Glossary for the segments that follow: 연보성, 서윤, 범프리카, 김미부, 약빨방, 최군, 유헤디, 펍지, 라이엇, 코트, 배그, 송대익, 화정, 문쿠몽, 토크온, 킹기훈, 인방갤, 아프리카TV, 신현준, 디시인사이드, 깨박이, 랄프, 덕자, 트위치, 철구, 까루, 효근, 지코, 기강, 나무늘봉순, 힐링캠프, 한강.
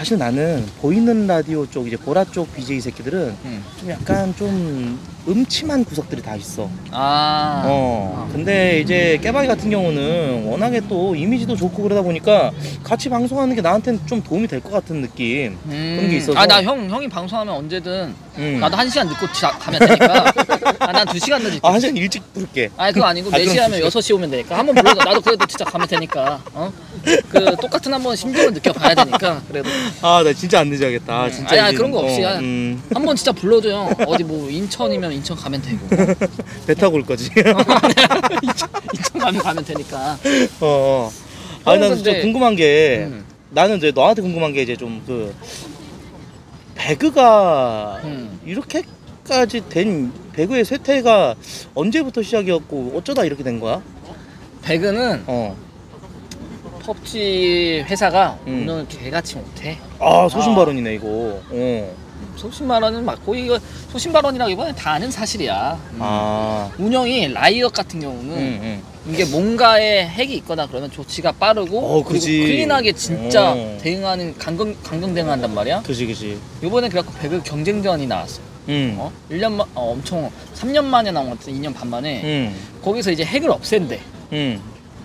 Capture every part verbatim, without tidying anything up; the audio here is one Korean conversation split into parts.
사실 나는 보이는 라디오 쪽 이제 보라 쪽 비제이 새끼들은 음. 좀 약간 좀 음침한 구석들이 다 있어. 아. 어. 아. 근데 이제 깨박이 같은 경우는 워낙에 또 이미지도 좋고 그러다 보니까 같이 방송하는 게 나한테는 좀 도움이 될 것 같은 느낌. 음. 그런 게 있어서. 아, 나 형 형이 방송하면 언제든 음. 나도 한 시간 늦고 자, 가면 되니까. 아, 난 두 시간 늦을게. 아, 한 시간 일찍 부를게. 아니 그거 아니고 네 시 아, 하면 여섯 시 오면 되니까 한번 불러. 나도 그래도 진짜 가면 되니까. 어? 그 똑같은 한번 심정을 느껴봐야 되니까 그래도. 아, 나 진짜 안 늦어야겠다. 아, 진짜. 아니, 아니 그런 거 없이 어, 음. 한번 진짜 불러줘요. 어디 뭐 인천이면 인천 가면 되고. 배 타고 올 거지. 인천, 인천 가면 가면 되니까. 어. 어. 아니, 난 진짜 궁금한 게 음. 나는 이제 너한테 궁금한 게 이제 좀 그 배그가 음. 이렇게까지 된 배그의 쇠퇴가 언제부터 시작이었고 어쩌다 이렇게 된 거야? 배그는 어. 펍지 회사가 음. 오늘 개같이 못해. 아, 소신발언이네 이거. 어. 소신발언은 맞고 이거 소신발언이라기보다는 다 아는 사실이야. 음. 아. 운영이 라이엇 같은 경우는 음, 음. 이게 뭔가에 핵이 있거나 그러면 조치가 빠르고 어, 그리고 클린하게 진짜 어. 대응하는 강경 강경 대응한단 말이야. 그지 그지. 이번에 그래갖고 배그 경쟁전이 나왔어. 음. 어? 일 년 만 어, 엄청 삼 년 만에 나온 것 같은 이 년 반 만에 음. 거기서 이제 핵을 없앤대. 음.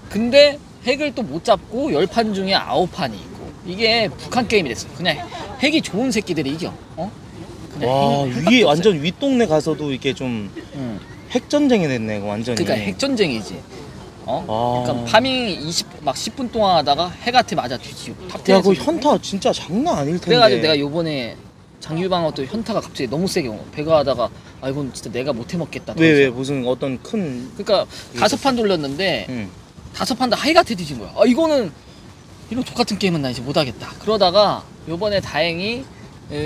근데 핵을 또 못 잡고 열 판 중에 아홉 판이 있고 이게 북한 게임이 됐어. 그냥 핵이 좋은 새끼들이 이겨. 어? 그냥 와, 위에 완전 윗동네 가서도 이게 좀 음. 핵전쟁이 됐네 이거 완전히. 그러니까 핵전쟁이지. 어? 아. 그러니까 파밍 이십 막 십 분 동안 하다가 핵한테 맞아 뒤지고. 야, 그 현타 진짜 장난 아닐 텐데. 그래가지고 내가 요번에 장유방어 또 현타가 갑자기 너무 세게 온 거야. 배가 하다가 아 이건 진짜 내가 못 해먹겠다. 왜 왜 무슨 어떤 큰. 그러니까 다섯 판 돌렸는데. 음. 다섯 판 다 하이가트 뒤진 거야. 아 이거는 이런 똑같은 게임은 나 이제 못하겠다. 그러다가 요번에 다행히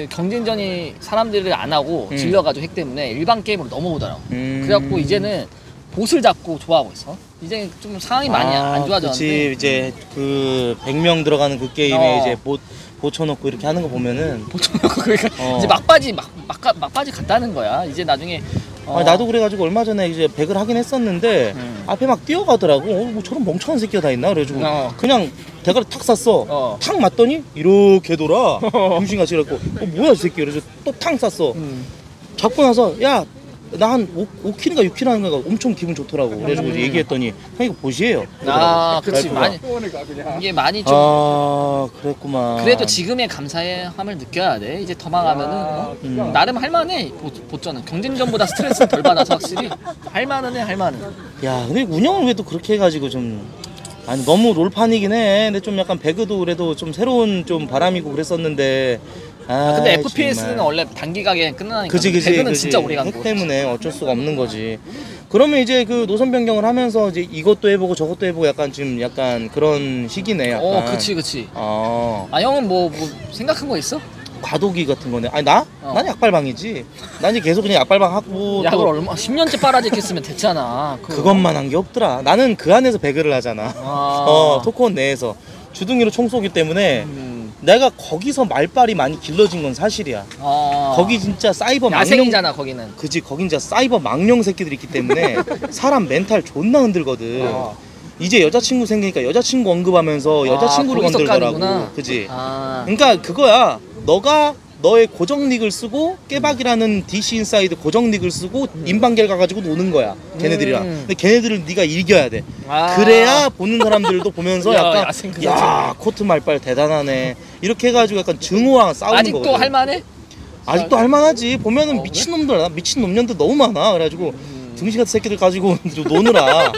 경쟁전이 사람들을 안 하고 음. 질려가지고 핵 때문에 일반 게임으로 넘어오더라고. 음. 그래갖고 이제는 보스를 잡고 좋아하고 있어. 이제 좀 상황이 많이 아, 안 좋아졌는데. 그치 이제 그 백 명 들어가는 그 게임에 어. 이제 보, 보쳐놓고 이렇게 하는 거 보면은 보쳐놓고 그러니까 어. 이제 막바지 막, 막, 막바지 갔다는 거야. 이제 나중에 어. 아, 나도 그래가지고 얼마 전에 이제 백을 하긴 했었는데 음. 앞에 막 뛰어가더라고. 어, 뭐 저런 멍청한 새끼가 다 있나? 그래가지고 어. 그냥 대가리 탁 쐈어. 어. 탁 맞더니 이렇게 돌아. 중심같이 그래갖고 어, 뭐야 이 새끼. 그래서 또 탕 쐈어. 음. 잡고 나서 야 나 한 오 킬인가 육 킬 하는 거가 엄청 기분 좋더라고. 그래가지고 음. 얘기했더니 형 이거 보시에요. 아 그치 많이 이게 많이 좀 아 그랬구만. 그래도 지금의 감사함을 느껴야 돼. 이제 더 망하면은 아, 음. 나름 할만해. 보전은 경쟁전보다 스트레스 덜 받아서 확실히 할만은 해. 할만은. 야 근데 운영을 왜 또 그렇게 해가지고 좀 아니 너무 롤판이긴 해. 근데 좀 약간 배그도 그래도 좀 새로운 좀 바람이고 그랬었는데. 아, 근데 에프피에스는 정말. 원래 단기간에 끝나니까 그치, 그치, 배그는 그치. 진짜 오래 간 거지. 때문에 어쩔 수가 없는 거지. 그러면 이제 그 노선 변경을 하면서 이제 이것도 해보고 저것도 해보고 약간 지금 약간 그런 시기네. 약간. 어, 그치 그치. 어. 아 형은 뭐, 뭐 생각한 거 있어? 과도기 같은 거네. 아니 나? 어. 난 약발방이지. 난 이제 계속 그냥 약발방 하고 약을 또... 얼마 십 년째 빨아지켰으면 됐잖아. 그거. 그것만 한 게 없더라. 나는 그 안에서 배그를 하잖아. 아. 어, 토크온 내에서 주둥이로 총 쏘기 때문에. 음. 내가 거기서 말빨이 많이 길러진 건 사실이야. 아 거기 진짜 사이버 망령 야생이잖아 거기는. 그지 거긴 진짜 사이버 망령 새끼들이 있기 때문에 사람 멘탈 존나 흔들거든. 아. 이제 여자친구 생기니까 여자친구 언급하면서 여자친구를 아, 건들더라고. 그지 아. 그러니까 그거야. 너가 너의 고정 닉을 쓰고 깨박이라는 디시인사이드 고정 닉을 쓰고 인방겔 가가지고 노는 거야 걔네들이랑. 음. 근데 걔네들을 네가 이겨야 돼. 아. 그래야 보는 사람들도 보면서 약간 야, 야 코트 말빨 대단하네 이렇게 해가지고 약간 증오랑 싸우는 거거든. 아직도 할만해? 아직도 할만하지. 보면은 미친놈들 미친놈년들 너무 많아. 그래가지고 음. 등신같은 새끼들 가지고 노느라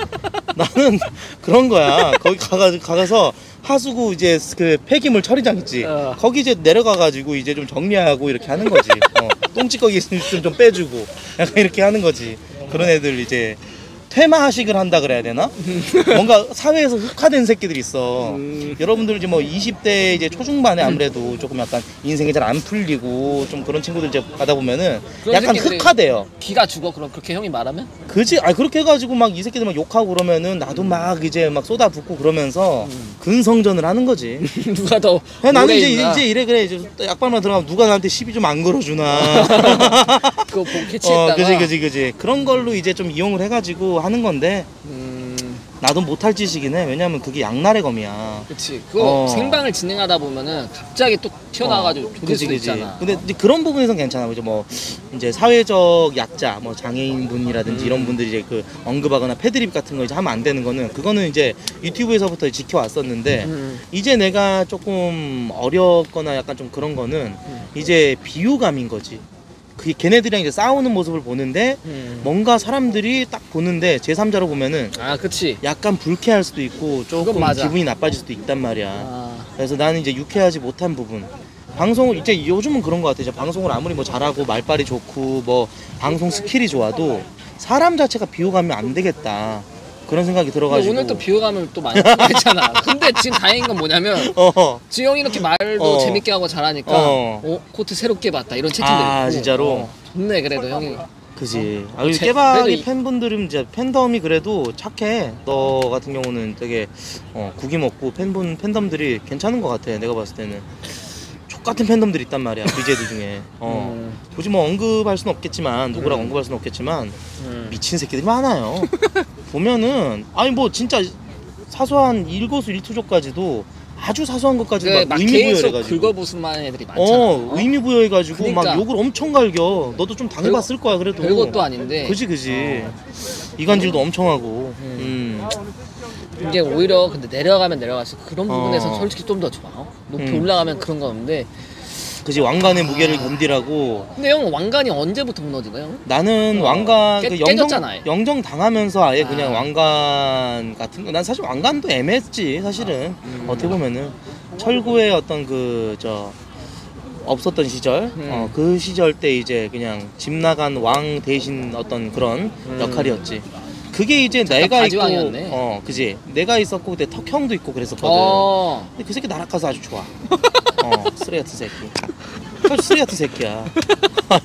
나는 그런 거야. 거기 가가지고 가서 하수구 이제 그 폐기물 처리장 있지. 어. 거기 이제 내려가가지고 이제 좀 정리하고 이렇게 하는 거지. 어. 똥찌꺼기 있으면 좀 빼주고 약간 이렇게 하는 거지. 그런 애들 이제 퇴마하식을 한다 그래야 되나? 뭔가 사회에서 흑화된 새끼들이 있어. 음. 여러분들 이제 뭐 이십 대 이제 초중반에 아무래도 조금 약간 인생이 잘 안 풀리고 좀 그런 친구들 이제 가다 보면은 약간 흑화돼요. 기가 죽어 그럼 그렇게 형이 말하면? 그지? 아 그렇게 해가지고 막 이 새끼들 막 욕하고 그러면은 나도 음. 막 이제 막 쏟아붓고 그러면서 음. 근성전을 하는 거지. 누가 더 나는 이제 있나? 이제 이래 그래 이제 약발만 들어가면 누가 나한테 시비 좀 안 걸어주나. 그거 캐치했다가. 어, 그지 그지 그지. 그런 걸로 이제 좀 이용을 해가지고 하는 건데 음... 나도 못할 지식이긴 해. 왜냐면 그게 양날의 검이야. 그치. 그거 어. 생방을 진행하다 보면은 갑자기 또 튀어나와가지고 어. 그치, 그치. 있잖아. 근데 이제 그런 부분에선 괜찮아. 이제 뭐 이제 사회적 약자, 뭐 장애인 분이라든지 음. 이런 분들이 이제 그 언급하거나 패드립 같은 거 이제 하면 안 되는 거는 그거는 이제 유튜브에서부터 지켜왔었는데 음. 이제 내가 조금 어렵거나 약간 좀 그런 거는 음. 이제 비호감인 거지. 그 걔네들이랑 이제 싸우는 모습을 보는데 음. 뭔가 사람들이 딱 보는데 제삼자로 보면은 아, 그치. 약간 불쾌할 수도 있고 조금 기분이 나빠질 수도 있단 말이야. 아. 그래서 나는 이제 유쾌하지 못한 부분. 방송을 이제 요즘은 그런 것 같아. 이제 방송을 아무리 뭐 잘하고 말빨이 좋고 뭐 방송 스킬이 좋아도 사람 자체가 비호감이 안 되겠다. 그런 생각이 들어가지고 오늘 또 비호감을 또 많이 했잖아. 근데 지금 다행인 건 뭐냐면 어. 지영이 이렇게 말도 어. 재밌게 하고 잘하니까 어. 어, 코트 새롭게 봤다 이런 채팅들 아 있고. 진짜로? 어, 좋네 그래도 형이 그지. 어. 아, 그리고 제, 깨박이 이... 팬분들은 이제 팬덤이 그래도 착해. 너 같은 경우는 되게 어, 구김 없고 팬분 팬덤들이 괜찮은 것 같아. 내가 봤을 때는 똑같은 팬덤들이 있단 말이야. 비제이들 중에 어. 음. 굳이 뭐 언급할 수는 없겠지만 누구라고 음. 언급할 수는 없겠지만 음. 미친 새끼들이 많아요. 보면은 아니 뭐 진짜 사소한 일거수 일투족까지도 아주 사소한 것까지도 막 의미부여해가지고 긁어부순만한 애들이 많잖아. 어, 어? 의미부여해가지고 그러니까. 막 욕을 엄청 갈겨. 너도 좀 당해봤을 거야 그래도. 별것도 아닌데. 그지 그지. 어. 이간질도 음. 엄청 하고. 음. 음. 이게 오히려 근데 내려가면 내려갈수록 그런 부분에서 어. 솔직히 좀 더 좋아. 어? 높이 음. 올라가면 그런 건 없는데. 그지 왕관의 아... 무게를 견디라고. 근데 형 왕관이 언제부터 무너진 거야? 나는 어... 왕관 깨, 그 영정, 영정 당하면서 아예 아... 그냥 왕관 같은 거. 난 사실 왕관도 애매했지 사실은. 아... 음... 어떻게 보면은 철구의 어떤 그 저 없었던 시절 음. 어, 그 시절 때 이제 그냥 집 나간 왕 대신 어떤 그런 음... 역할이었지. 그게 이제 내가 있고 왕이었네. 어 그지 내가 있었고 그때 턱 형도 있고 그랬었거든. 어... 근데 그 새끼 나락가서 아주 좋아. 어 쓰레 같은 새끼. 쓰레 같은 새끼야.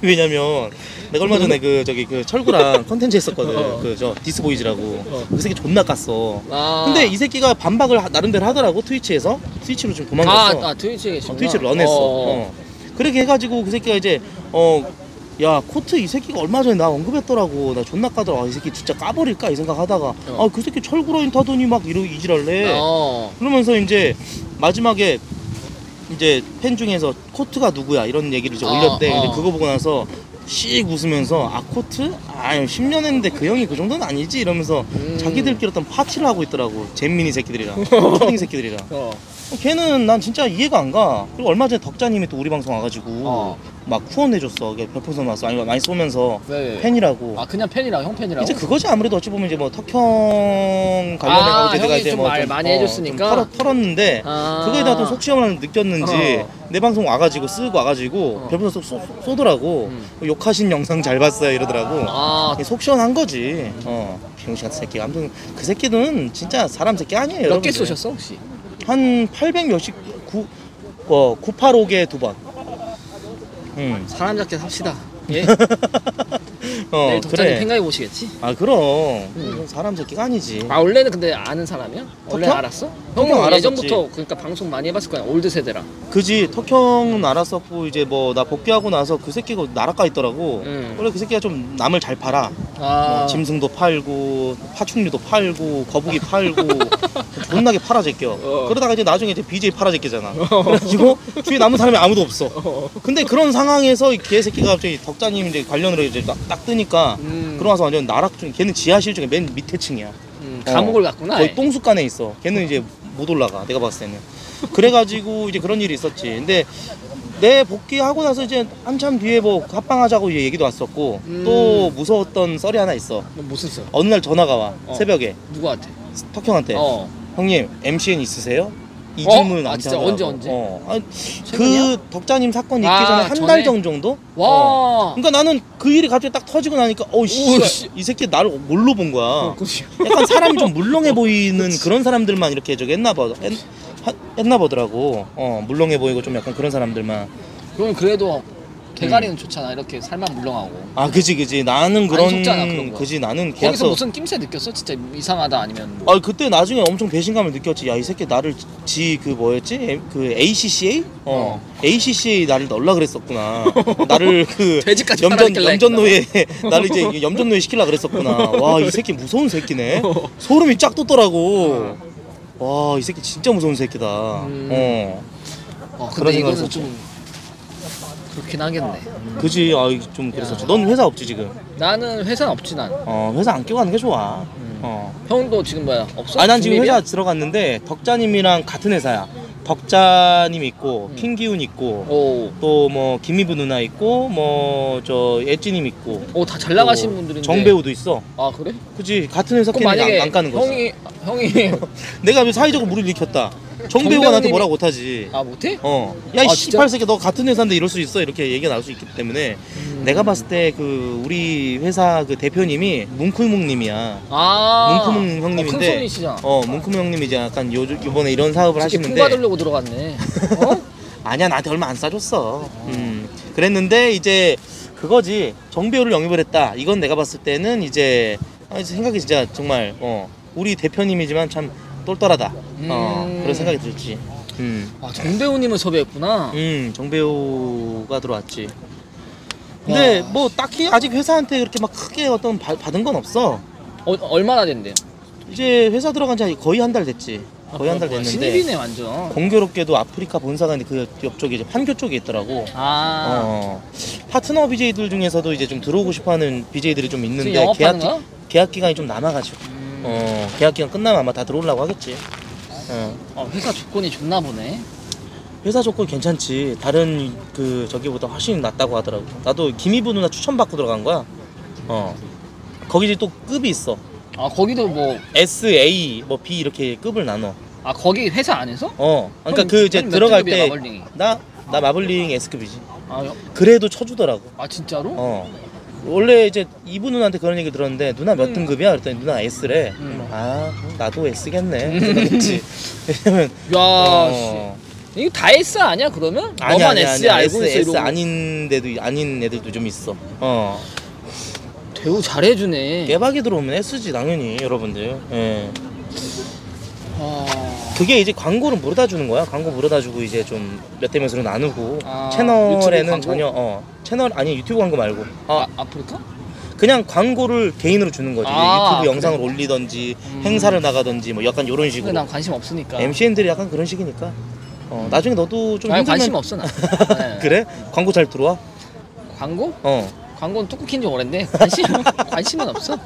왜냐면 내가 얼마 전에 그 저기 그 철구랑 컨텐츠 했었거든. 어. 그 저 디스보이즈라고. 어. 그 새끼 존나 깠어. 아. 근데 이 새끼가 반박을 하, 나름대로 하더라고. 트위치에서 트위치로 좀 도망갔어. 아, 아 트위치에 계시구나. 어, 트위치로 런했어. 어. 어. 그렇게 해가지고 그 새끼가 이제 어. 야 코트 이 새끼가 얼마 전에 나 언급했더라고. 나 존나 까더라. 아, 이 새끼 진짜 까버릴까 이 생각하다가 어. 아 그 새끼 철구라인 타더니 막 이러 이질할래. 어. 그러면서 이제 마지막에 이제 팬 중에서 코트가 누구야 이런 얘기를 이제 어, 올렸대. 어. 근데 그거 보고 나서 씩 웃으면서 아 코트? 아 십 년 했는데 그 형이 그 정도는 아니지 이러면서 음. 자기들끼리 어떤 파티를 하고 있더라고. 잼민이 새끼들이랑 초딩 새끼들이랑. 어. 걔는 난 진짜 이해가 안 가. 그리고 얼마 전에 덕자님이 또 우리 방송 와가지고 어. 막 후원해줬어. 별풍선 왔어. 아니, 많이 쏘면서 네. 팬이라고. 아 그냥 팬이라고? 형 팬이라고? 이제 그거지. 아무래도 어찌 보면 이제 뭐 턱형 관련해가지고 아, 이제 내가 이제 뭐 말 많이 어, 해줬으니까 털, 털었는데 아. 그거에 대한 또 속시험을 느꼈는지 어. 내 방송 와가지고 쓰고 와가지고 어. 별풍선 쏘, 쏘, 쏘더라고. 음. 욕하신 영상 잘 봤어요 이러더라고. 아. 속시원한 거지. 어. 비용씨 같은 새끼가. 아무튼 그 새끼는 진짜 사람 새끼 아니에요. 몇 개 쏘셨어 혹시? 한 팔백 몇십, 구, 어, 구백팔십오 개 두 번. 음. 사람 잡게 삽시다. 예? 어, 내일 덕자님 그래. 생각해 보시겠지? 아 그럼 음. 사람 잡기가 아니지. 아 원래는 근데 아는 사람이야? 원래 알았어? 형은 예전부터 그러니까 방송 많이 해봤을 거야. 올드 세대라. 그지. 턱형은 알았었고 이제 뭐 나 복귀하고 나서 그 새끼가 나락가 있더라고. 음. 원래 그 새끼가 좀 남을 잘 팔아. 아. 어, 짐승도 팔고 파충류도 팔고 거북이 팔고 존나게 팔아 제껴. 어. 그러다가 이제 나중에 이제 비제이 팔아 제끼잖아. 어. 그래가지고 주위에 남은 사람이 아무도 없어. 어. 근데 그런 상황에서 개새끼가 갑자기 덕자님 이제 관련으로 이제 딱 뜨니까 음. 그러고 나서 완전 나락 중. 걔는 지하실 중에 맨 밑에 층이야. 음, 감옥을 어. 갔구나. 거의 똥숲간에 있어. 걔는 이제 못 올라가. 내가 봤을 때는. 그래가지고 이제 그런 일이 있었지. 근데 내 복귀하고 나서 이제 한참 뒤에 뭐 합방하자고 얘기도 왔었고 음. 또 무서웠던 썰이 하나 있어. 무슨 썰? 어느 날 전화가 와. 어. 새벽에. 누구한테? 턱형한테. 어. 형님 엠씨엔 있으세요? 이 질문 나한테. 어? 아 진짜 하더라고. 언제 언제? 어. 아니, 그 덕자님 사건 있기 아, 전에 한 달 전 정도? 와. 어. 그러니까 나는 그 일이 갑자기 딱 터지고 나니까 어이씨 이 새끼 나를 뭘로 본 거야. 어, 약간 사람이 좀 물렁해 보이는 그런 사람들만 이렇게 저기 했나 봐. 했, 했나 보더라고. 어 물렁해 보이고 좀 약간 그런 사람들만. 그럼 그래도 개가리는 음. 좋잖아. 이렇게 살만 물렁하고. 아 그지 그지. 나는 그런. 안 속잖아, 그런 거. 그지. 나는 계약서... 거기서 무슨 낌새 느꼈어? 진짜 이상하다 아니면 뭐. 아 그때 나중에 엄청 배신감을 느꼈지. 야 이 새끼 나를 지 그 뭐였지? 그 에이씨씨에이? 어. 어. 에이씨씨에이 나를 넣으려 그랬었구나. 나를 그 염전 염전노예 나를 이제 염전노예 시키려 그랬었구나. 와 이 새끼 무서운 새끼네. 소름이 쫙 돋더라고. 어. 와 이 새끼 진짜 무서운 새끼다. 음. 어. 어 근데 이거는 좀 그렇긴 하겠네. 그지. 아 좀 그래서 넌 회사 없지 지금? 나는 회사 없지 난. 어 회사 안 끼고 가는 게 좋아. 음. 어 형도 지금 뭐야 없어? 아 난 지금 회사 들어갔는데 덕자님이랑 같은 회사야. 덕자님 있고 음. 킹기훈 있고 또 뭐 김미부 누나 있고 뭐 저 예지님 있고. 오 다 잘 나가신 분들인데. 정배우도 있어. 아 그래? 그지. 같은 회사 끼면 안, 안 가는 거지. 형이 형이 내가 왜 사회적으로 물을 일으켰다. 정배우가 나한테 뭐라고 못하지. 아 못해? 어. 야 이 씨발 새끼 너 같은 회사인데 이럴 수 있어 이렇게 얘기가 나올 수 있기 때문에 음... 내가 봤을 때 그 우리 회사 그 대표님이 문쿠몽님이야. 아 문쿠몽 형님인데. 어, 큰 손이시잖아. 어 문쿠몽 형님이 이제 약간 요 이번에 이런 사업을 하시는데. 돈 받으려고 들어갔네. 어? 아니야 나한테 얼마 안 싸줬어. 아... 음 그랬는데 이제 그거지 정배우를 영입을 했다. 이건 내가 봤을 때는 이제 아, 생각이 진짜 정말 어 우리 대표님이지만 참. 똘똘하다. 음... 어, 그런 생각이 들었지. 음. 아, 정배우님을 섭외했구나. 음, 정배우가 들어왔지. 근데 와... 뭐 딱히 아직 회사한테 그렇게 막 크게 어떤 바, 받은 건 없어. 어, 얼마나 된대요? 이제 회사 들어간 지 거의 한 달 됐지. 거의 아, 한 달 됐는데. 신입이네 완전. 공교롭게도 아프리카 본사가 있는데 그 옆쪽에 이제 판교 쪽에 있더라고. 아. 어, 파트너 비제이들 중에서도 이제 좀 들어오고 싶어하는 비제이들이 좀 있는데 계약 기, 계약 기간이 좀 남아가지고. 음... 어 계약기간 끝나면 아마 다 들어오려고 하겠지. 어. 어 회사 조건이 좋나 보네. 회사 조건 괜찮지. 다른 그 저기보다 훨씬 낫다고 하더라고. 나도 김희부 누나 추천받고 들어간 거야. 어 거기 또 급이 있어. 아 거기도 뭐 S, A, 뭐 B 이렇게 급을 나눠. 아 거기 회사 안에서? 어 그러니까 형, 그 이제 들어갈 때 나 나 마블링 S급이지. 아 그래도 쳐주더라고. 아 진짜로? 어. 원래 이제 이분 누나한테 그런 얘기 들었는데 누나 몇 음. 등급이야? 그랬더니 누나 S래. 음. 아 나도 S겠네 생각했지. 왜냐면 야 어... 이거 다 S 아니야 그러면? 아니, 너만 아니, S 아니, 알고 S, 있어 S 아닌데도 아닌 애들도 좀 있어. 어 대우 잘해주네. 깨박이 들어오면 S지 당연히 여러분들. 예. 아... 그게 이제 광고를 물어다 주는 거야. 광고 물어다 주고 이제 좀 몇 대 몇으로 나누고. 아, 채널에는 전혀 어 채널 아니 유튜브 광고 말고 아, 아 아프리카? 그냥 광고를 개인으로 주는 거지. 아, 유튜브 영상을 그래. 올리던지 음. 행사를 나가던지 뭐 약간 요런 식으로. 근데 난 관심 없으니까. 엠씨엔들이 약간 그런 식이니까. 어 나중에 너도 좀. 아니, 힘들면... 관심 없어 나. 그래? 광고 잘 들어와? 광고? 어. 광고는 뚜껑 킨지 오랜데 관심, 관심은 없어.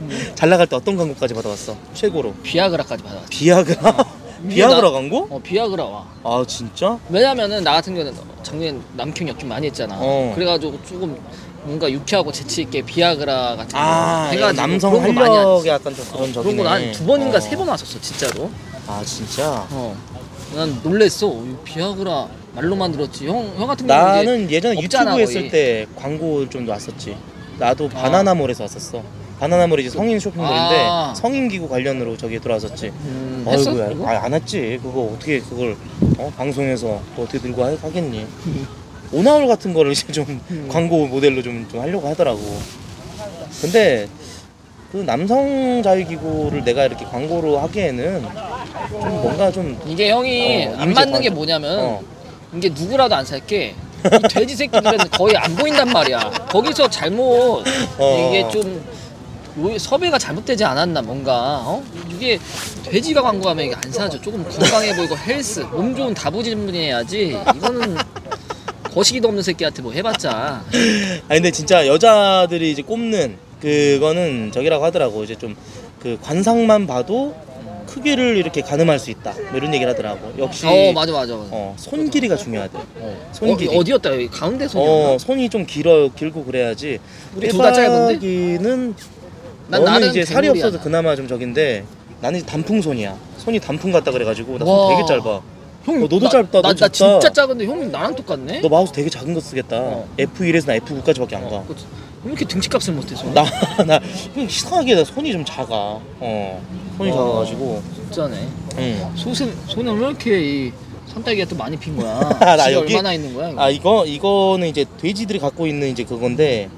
음. 잘 나갈 때 어떤 광고까지 받아왔어? 최고로 비아그라까지 받아왔어. 비아그라? 어. 비아그라 나, 광고? 어 비아그라 와. 아 진짜? 왜냐면은 나 같은 경우는 작년에 남경 역행 많이 했잖아. 어. 그래가지고 조금 뭔가 유쾌하고 재치있게 비아그라 같은 거 아, 해가지고 남성 활력에 약간 좀 그런 적이네. 그런 거 난 두 번인가 어. 세 번 왔었어 진짜로. 아 진짜? 어. 난 놀랬어. 비아그라 말로만 들었지. 형, 형 같은 경우는 나는 예전에 없잖아, 유튜브 했을 거의. 때 광고 좀 놨었지. 나도 바나나몰에서 아. 왔었어. 바나나몰이 이제 성인 쇼핑몰인데 아. 성인기구 관련으로 저기 들어왔었지. 음, 어이구 아, 안 왔지. 그거 어떻게 그걸 어? 방송에서 어떻게 들고 하, 하겠니. 오나홀 같은 거를 이제 좀 음. 광고 모델로 좀, 좀 하려고 하더라고. 근데 그 남성 자위기구를 내가 이렇게 광고로 하기에는 좀 뭔가 좀 이게 형이 어, 안 맞는 게 뭐냐면 어. 이게 누구라도 안 살게 이 돼지 새끼들은 거의 안 보인단 말이야. 거기서 잘못 어. 이게 좀 섭외가 잘못되지 않았나 뭔가 어? 이게 돼지가 광고하면 이게 안 사죠. 조금 건강해 보이고 헬스 몸 좋은 다부질문이 해야지. 이거는 거시기도 없는 새끼한테 뭐 해봤자. 아 근데 진짜 여자들이 이제 꼽는 그거는 저기라고 하더라고. 이제 좀 그 관상만 봐도 크기를 이렇게 가늠할 수 있다 뭐 이런 얘기를 하더라고. 역시 어 맞아 맞아, 맞아. 어, 손 길이가 중요하대. 어. 손 길이 어, 어디였다 여기 가운데 손이었나? 어 손이 좀 길어 길고 그래야지. 우리 둘 다 짧은데? 깨박이는 난 나는 이제 살이 없어서 나. 그나마 좀 적인데 나는 단풍 손이야. 손이 단풍 같다 그래가지고 나 손 되게 짧아. 형 너도 나, 짧다. 나, 나 진짜 작은데 형님 나랑 똑같네. 너 마우스 되게 작은 거 쓰겠다. 어. 에프 일에서 나 에프 구까지밖에 안 가. 어, 왜 이렇게 등치값을 못해서? 나나 이상하게 나 손이 좀 작아. 어 손이 어, 작아가지고. 진짜네. 응. 손은 손은 왜 이렇게 이 산딸기가 또 많이 핀 거야. 나 여기 얼마나 있는 거야? 이거? 아 이거 이거는 이제 돼지들이 갖고 있는 이제 그건데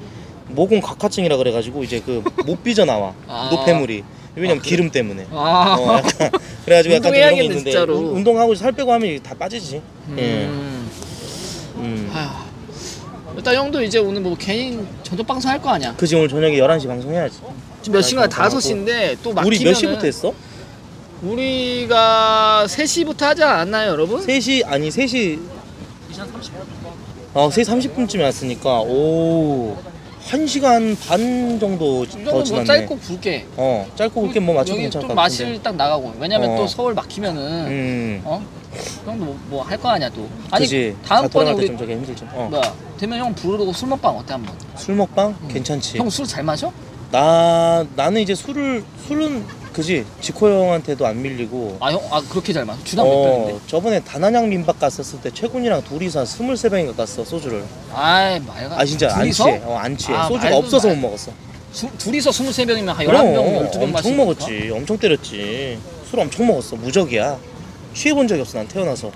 모공 각화증이라 그래가지고 이제 그 못 삐져 나와. 아. 노폐물이. 왜냐면 아, 그래? 기름 때문에. 아. 어, 약간 그래가지고 약간 그런 게 있는데 진짜로. 운동하고 살 빼고 하면 다 빠지지. 음. 예. 음. 아휴. 일단 형도 이제 오늘 뭐 개인 저녁 방송 할 거 아니야? 그지 오늘 저녁에 열한 시 방송해야지. 지금 몇 시간? 다섯 시인데 또 막히면은 우리 몇 시부터 했어? 우리가 세 시부터 하지 않았나요 여러분? 세 시 아니 세 시 두 시간 삼십 분 아 세 시 삼십 분쯤에 왔으니까 오 한 시간 반 정도 더 지났네. 이 정도면 짧고 굵게 어 짧고 굵게 뭐 맞춰도 괜찮을 것 같은데 여기 좀 맛을 딱 나가고 왜냐면 어. 또 서울 막히면은 음. 어? 형도 뭐, 뭐 할 거 아니야 또 아니 그치. 다음번에 우리 좀 저게 힘들죠. 어. 뭐야 되면 형 부르고 술 먹방 어때 한번? 술 먹방? 응. 괜찮지. 형 술 잘 마셔? 나 나는 이제 술을 술은 그지 지코 형한테도 안 밀리고 아 형 아 그렇게 잘 마셔? 주당 어, 몇 병인데? 저번에 다난양 민박 갔었을 때 최군이랑 둘이서 스물세 병인가 갔어 소주를. 아이 말가 아 진짜 안 취해. 어, 안 취해. 아, 소주가 없어서 말... 못 먹었어. 수, 둘이서 스물세 병이면 한 열한 병 열두 병 마시니까 엄청 먹었지. 엄청 때렸지. 술 엄청 먹었어. 무적이야. 취해본 적이 없어 난 태어나서.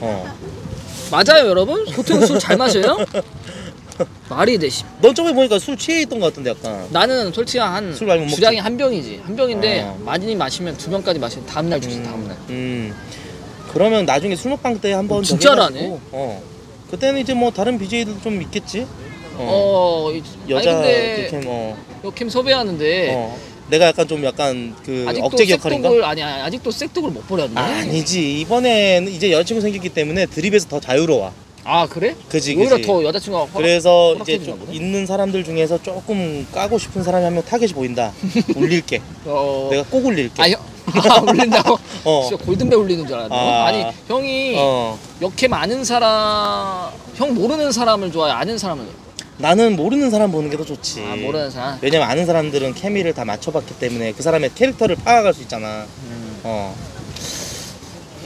어 맞아요 여러분? 보통 술 잘 마셔요? 말이 되심. 넌 저번에 보니까 술 취해 있던 것 같은데 약간. 나는 솔직히 한 주량이 한 병이지. 한 병인데 어. 많이 마시면 두 병까지 마시면 다음날 죽지. 음, 다음날. 음. 그러면 나중에 술 먹방 때 한번. 어, 진짜라네. 어. 그때는 이제 뭐 다른 비제이들도 좀 있겠지. 어. 어 여자 캠 어. 요 캠 섭외하는데. 어. 내가 약간 좀 약간 그 억제 역할인가? 아니 아직도 색독을 못 버렸네. 아, 아니지 이번엔 이제 여자친구 생겼기 때문에 드립에서 더 자유로워. 아 그래? 그지 오히려 그지. 더 여자친구가 허락, 그래서 이제 좀 있는 사람들 중에서 조금 까고 싶은 사람이 한 명 타겟이 보인다. 울릴게. 어... 내가 꼭 울릴게. 아, 형... 아 울린다고? 어. 진짜 골든벨 울리는 줄 알았네. 아... 아니 형이 어. 역캠 아는 사람 형 모르는 사람을 좋아해 아는 사람을? 나는 모르는 사람 보는 게 더 좋지. 아 모르는 사람? 왜냐면 아는 사람들은 케미를 다 맞춰봤기 때문에 그 사람의 캐릭터를 파악할 수 있잖아. 음. 어.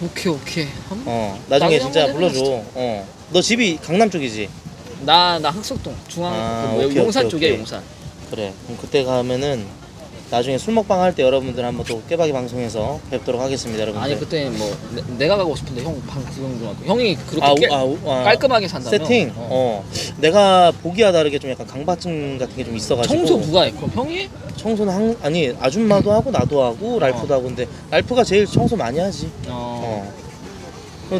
오케이 오케이. 어 나중에 진짜 불러줘. 어. 너 집이 강남 쪽이지? 나 나 흑석동 중앙 아, 그 오케이, 용산 오케이, 오케이. 쪽이야 용산. 그래 그럼 그때 가면은 나중에 술 먹방 할 때 여러분들 한번 또 깨박이 방송에서 뵙도록 하겠습니다 여러분. 아니 그때 뭐 내, 내가 가고 싶은데 형 방 구경 좀 하고 형이 그렇게 아, 깨, 아, 아, 깔끔하게 산다며. 세팅. 어. 어 내가 보기와 다르게 좀 약간 강박증 같은 게 좀 있어가지고. 청소 누가 해? 그럼 형이? 청소는 한, 아니 아줌마도 하고 나도 하고 랄프도 어. 하고 근데 랄프가 제일 청소 많이 하지. 어. 어.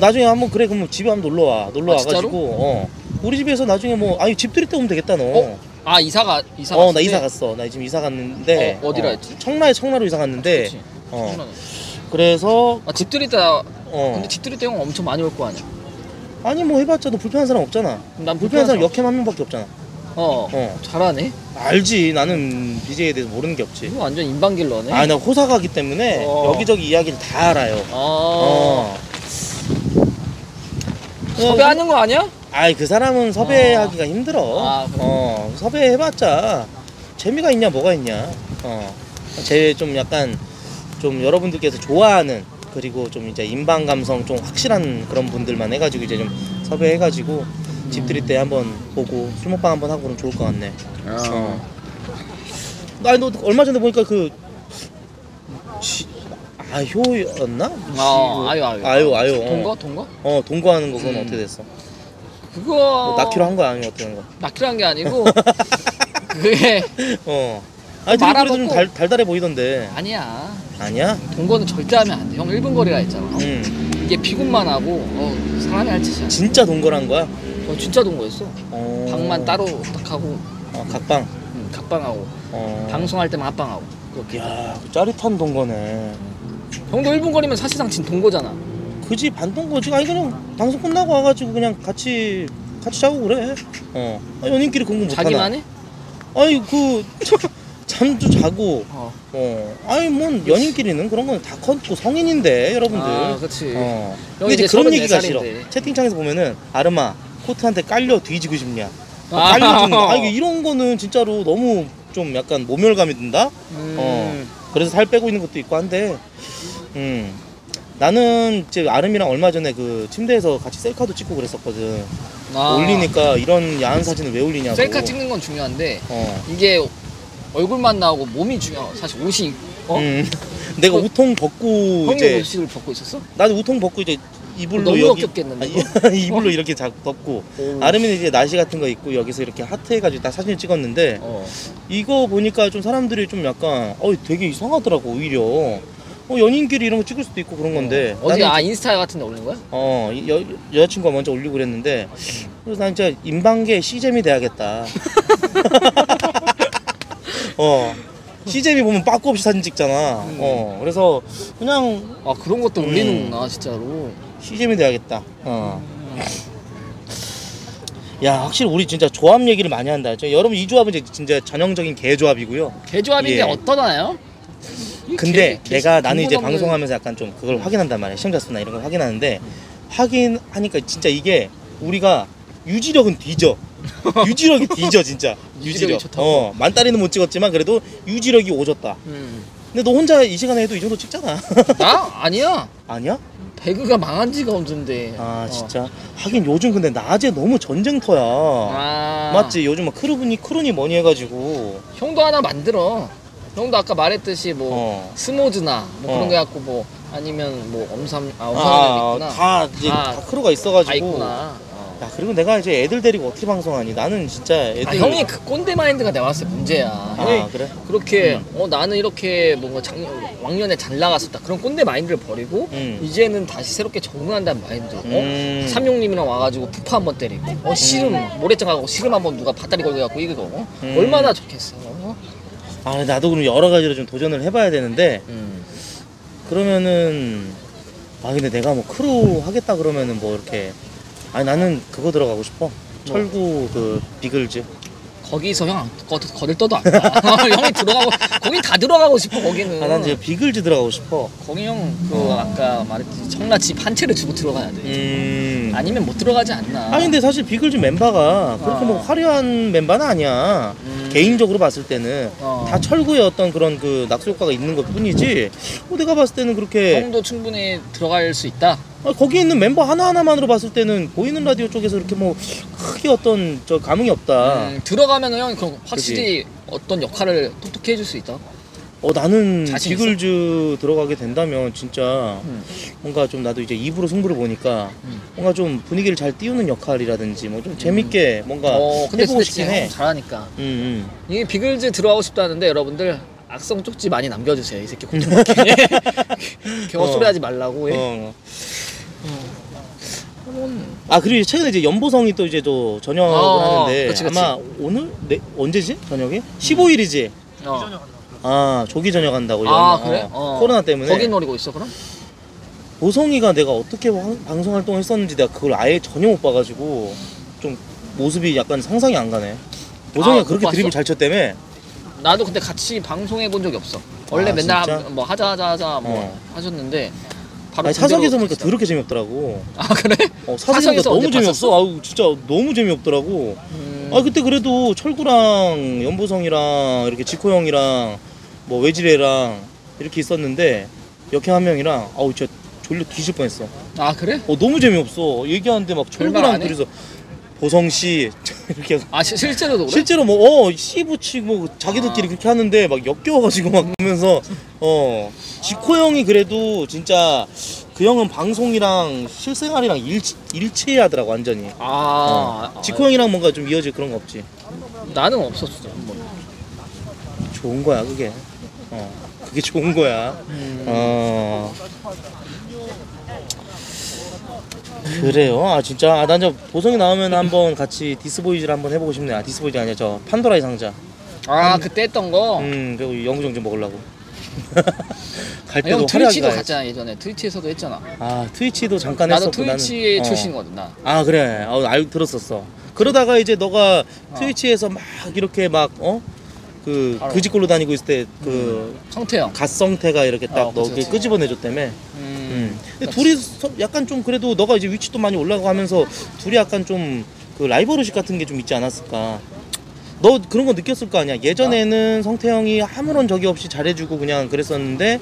나중에 한번 그래 그럼 집에 한번 놀러와 놀러와 아, 가지고 어. 우리 집에서 나중에 뭐 아니 집 들일 때 오면 되겠다 너. 어? 아 이사가 이사 어 나 이사 갔어. 나 지금 이사 갔는데 어, 어디라 했지? 어, 청라에 청라로 이사 갔는데 아, 어. 그래서 아, 집 들일 때 어. 근데 집 들일 때 형 엄청 많이 올 거 아니야? 아니 뭐 해봤자 너 불편한 사람 없잖아. 난 불편한, 불편한 사람 역캠 한 명밖에 없잖아. 어, 어 잘하네. 알지 나는 비제이에 대해서 모르는 게 없지. 이거 완전 인방길러네. 아 나 호사가기 때문에 어. 여기저기 이야기를 다 알아요. 아. 어. 섭외하는 거 아니야? 아이 그 사람은 섭외하기가 아. 힘들어. 아, 어 섭외해봤자 재미가 있냐 뭐가 있냐. 어 제 좀 약간 좀 여러분들께서 좋아하는 그리고 좀 이제 인방 감성 좀 확실한 그런 분들만 해가지고 이제 좀 섭외해가지고 집 들일 때 한번 보고 술 먹방 한번 하고 그럼 좋을 것 같네. 아. 어. 아니 너 얼마 전에 보니까 그 지... 아효였나? 아, 아유 아유 아유 아유 동거? 동거? 어 동거하는 거 그건 음. 어떻게 됐어? 그거 뭐 낳기로 한 거야 아니면 어떻게 한 거야? 낳기로 한 게 아니고 그게 어 아니 되게 그래도 좀 달, 달달해 보이던데. 아니야 아니야? 동거는 절대 하면 안 돼. 형 일 분 거리라 했잖아. 음. 이게 피곤만 하고 어 사람이 할 짓이야. 진짜 동거란 거야? 어 진짜 동거였어. 어. 방만 따로 딱 하고 어 각방? 응 각방하고 어. 방송할 때만 합방하고 그렇게. 야 짜릿한 동거네. 형도 일 분 거리면 사실상 진 동거잖아. 그지 반동거지. 아니 그냥 방송 끝나고 와가지고 그냥 같이 같이 자고 그래. 어 연인끼리 공부 못하나. 자기만 해? 아니 그 잠도 자고 어, 어. 아니 뭔 연인끼리는 그런 건 다 컸고 성인인데 여러분들. 아 그치. 어. 근데 이제 그런 얘기가 싫어. 채팅창에서 보면은 아름아 코트한테 깔려 뒤지고 싶냐. 아, 깔려 죽는다. 아 이게 이런 거는 진짜로 너무 좀 약간 모멸감이 든다. 음. 어. 그래서 살 빼고 있는 것도 있고 한데 음 나는 이제 아름이랑 얼마 전에 그 침대에서 같이 셀카도 찍고 그랬었거든. 아. 올리니까 이런 야한 사진을 왜 올리냐고. 셀카 찍는 건 중요한데 어. 이게 얼굴만 나오고 몸이 중요. 사실 옷이 어? 음. 내가 우통 벗고 형이 이제 형이 옷을 벗고 있었어? 나도 우통 벗고 이제 이불로 너무 여기 없겠는데, 아, 이불로 어? 이렇게 자, 덮고 오. 아름이는 이제 나시 같은 거 입고 여기서 이렇게 하트 해가지고 다 사진을 찍었는데 어. 이거 보니까 좀 사람들이 좀 약간 어 되게 이상하더라고. 오히려 어 연인끼리 이런 거 찍을 수도 있고 그런 건데 어. 어디 아 인스타 같은 데 올린 거야? 어 여, 여자친구가 먼저 올리고 그랬는데 그래서 난 진짜 인방계 씨잼이 돼야겠다. 어 씨잼이 보면 빠꾸 없이 사진 찍잖아. 음. 어 그래서 그냥 아 그런 것도 음. 올리는구나 진짜로. 씨잼이 돼야겠다. 어. 야 확실히 우리 진짜 조합 얘기를 많이 한다. 저, 여러분 이 조합은 이제 진짜 전형적인 개조합이고요. 개조합인데 예. 어떠나요? 근데 개, 개, 내가 나는 이제 없는... 방송하면서 약간 좀 그걸 확인한단 말이야. 시청자 수나 이런 걸 확인하는데 음. 확인하니까 진짜 이게 우리가 유지력은 뒤져. 유지력이 뒤져 진짜. 유지력. 어, 만다리는 못 찍었지만 그래도 유지력이 오졌다. 음. 근데 너 혼자 이 시간에 해도 이 정도 찍잖아. 나? 아니야. 아니야? 배그가 망한 지가 언젠데. 아, 어. 진짜. 하긴 요즘 근데 낮에 너무 전쟁터야. 아. 맞지? 요즘 막 크루분이 크루니 뭐니 해가지고. 형도 하나 만들어. 형도 아까 말했듯이 뭐 어. 스모즈나 뭐 그런 어. 거 해갖고 뭐 아니면 뭐 엄삼, 아, 엄삼이나. 아, 다 이제 다, 다 크루가 있어가지고. 다 있구나. 야 그리고 내가 이제 애들 데리고 어떻게 방송하니? 나는 진짜 애들... 아, 형이 그 꼰대 마인드가 내가 봤을 때 문제야. 아 그래? 그렇게 음. 어 나는 이렇게 뭔가 작년, 왕년에 잘 나갔었다 그런 꼰대 마인드를 버리고 음. 이제는 다시 새롭게 적응한다는 마인드. 음. 어? 삼룡님이랑 와가지고 푸파 한번 때리고 어 씨름 음. 모래장 가고 씨름 한번 누가 밧다리 걸고 해갖고 이거 어? 음. 얼마나 좋겠어. 어? 아 나도 그럼 여러 가지로 좀 도전을 해봐야 되는데 음. 그러면은 아 근데 내가 뭐 크루 하겠다 그러면은 뭐 이렇게 아니 나는 그거 들어가고 싶어. 뭐. 철구 그 비글즈. 거기서 형 거들 떠도 안 가. 형이 들어가고 거긴 다 들어가고 싶어 거기는. 아 난 이제 비글즈 들어가고 싶어. 거기 형 그 어. 아까 말했듯이 청라치 한 채를 주고 들어가야 돼. 음. 아니면 못 들어가지 않나. 아니 근데 사실 비글즈 멤버가 그렇게 어. 뭐 화려한 멤버는 아니야. 음. 개인적으로 봤을 때는 어. 다 철구의 어떤 그런 그 낙수 효과가 있는 것 뿐이지. 어, 내가 봤을 때는 그렇게. 형도 충분히 들어갈 수 있다. 거기 있는 멤버 하나하나만으로 봤을 때는 보이는 라디오 쪽에서 이렇게 뭐 크게 어떤 저 감흥이 없다. 음, 들어가면은 형이 그럼 확실히 그치? 어떤 역할을 톡톡히 해줄 수 있다. 어 나는 비글즈 들어가게 된다면 진짜 음. 뭔가 좀 나도 이제 입으로 승부를 보니까 음. 뭔가 좀 분위기를 잘 띄우는 역할이라든지 뭐 좀 재밌게 음. 뭔가 어, 근데 해보고 싶긴 해. 잘하니까. 음, 음. 이 비글즈 들어가고 싶다는데 여러분들. 악성 쪽지 많이 남겨주세요. 이 새끼 고통받게. 겨우 어. 소리하지 말라고. 예. 어. 어. 아 그리고 최근에 이제 연보성이 또 이제 또 저녁을 어, 하는데 그치, 그치. 아마 오늘? 네? 언제지? 저녁이? 음. 십오일이지? 어. 아 조기 저녁 한다고. 아 그래? 어. 어. 코로나 때문에 거기 노리고 있어 그럼? 보성이가 내가 어떻게 방송 활동을 했었는지 내가 그걸 아예 전혀 못 봐가지고 좀 모습이 약간 상상이 안 가네. 보성이가 아, 그렇게 드립을 잘 쳤다며. 나도 근데 같이 방송해 본 적이 없어. 원래 아, 맨날 하, 뭐 하자 하자 하자 뭐 어. 하셨는데 바로 아니, 사석에서 보니까 더럽게 재미없더라고. 아 그래? 어, 사석에서 너무 재미없어. 봤었어? 아우 진짜 너무 재미없더라고. 음... 아 그때 그래도 철구랑 연보성이랑 이렇게 지코 형이랑 뭐 외지래랑 이렇게 있었는데 역행 한 명이랑 아우 진짜 졸려 뒤질 뻔했어. 아 그래? 어 너무 재미없어. 얘기하는데 막 철구랑 둘이서. 보성 씨 이렇게 아 시, 실제로도 그래? 실제로 뭐 어 씨 붙이고 뭐, 자기들끼리 아. 그렇게 하는데 막 역겨워가지고 막 보면서 어 지코 형이 그래도 진짜 그 형은 방송이랑 실생활이랑 일치, 일치하더라고 완전히. 아 어. 지코 아, 형이랑 뭔가 좀 이어질 그런 거 없지? 나는 없었어. 뭐. 좋은 거야 그게. 어 그게 좋은 거야. 음. 어. 그래요? 아 진짜 아, 난 저 보성이 나오면 한번 같이 디스보이즈를 한번 해보고 싶네. 아 디스보이즈가 아니라 저 판도라의 상자. 아 한... 그때 했던 거? 음 그리고 영구정지 먹으려고 갈 때도 형 트위치도 갔잖아 예전에. 트위치에서도 했잖아. 아 트위치도 잠깐 나도 했었고. 나도 트위치에 나는... 출신이거든 나. 아 그래? 아, 알 들었었어. 그러다가 이제 너가 트위치에서 막 이렇게 막 어? 그 그지꼴로 다니고 있을 때 그 성태형 갓성태가 이렇게 딱 어, 너 끄집어내줬다며. 음. 근데 둘이 약간 좀 그래도 너가 이제 위치도 많이 올라가면서 둘이 약간 좀 그 라이벌의식 같은 게 좀 있지 않았을까? 너 그런 거 느꼈을 거 아니야? 예전에는 아. 성태 형이 아무런 적이 없이 잘해주고 그냥 그랬었는데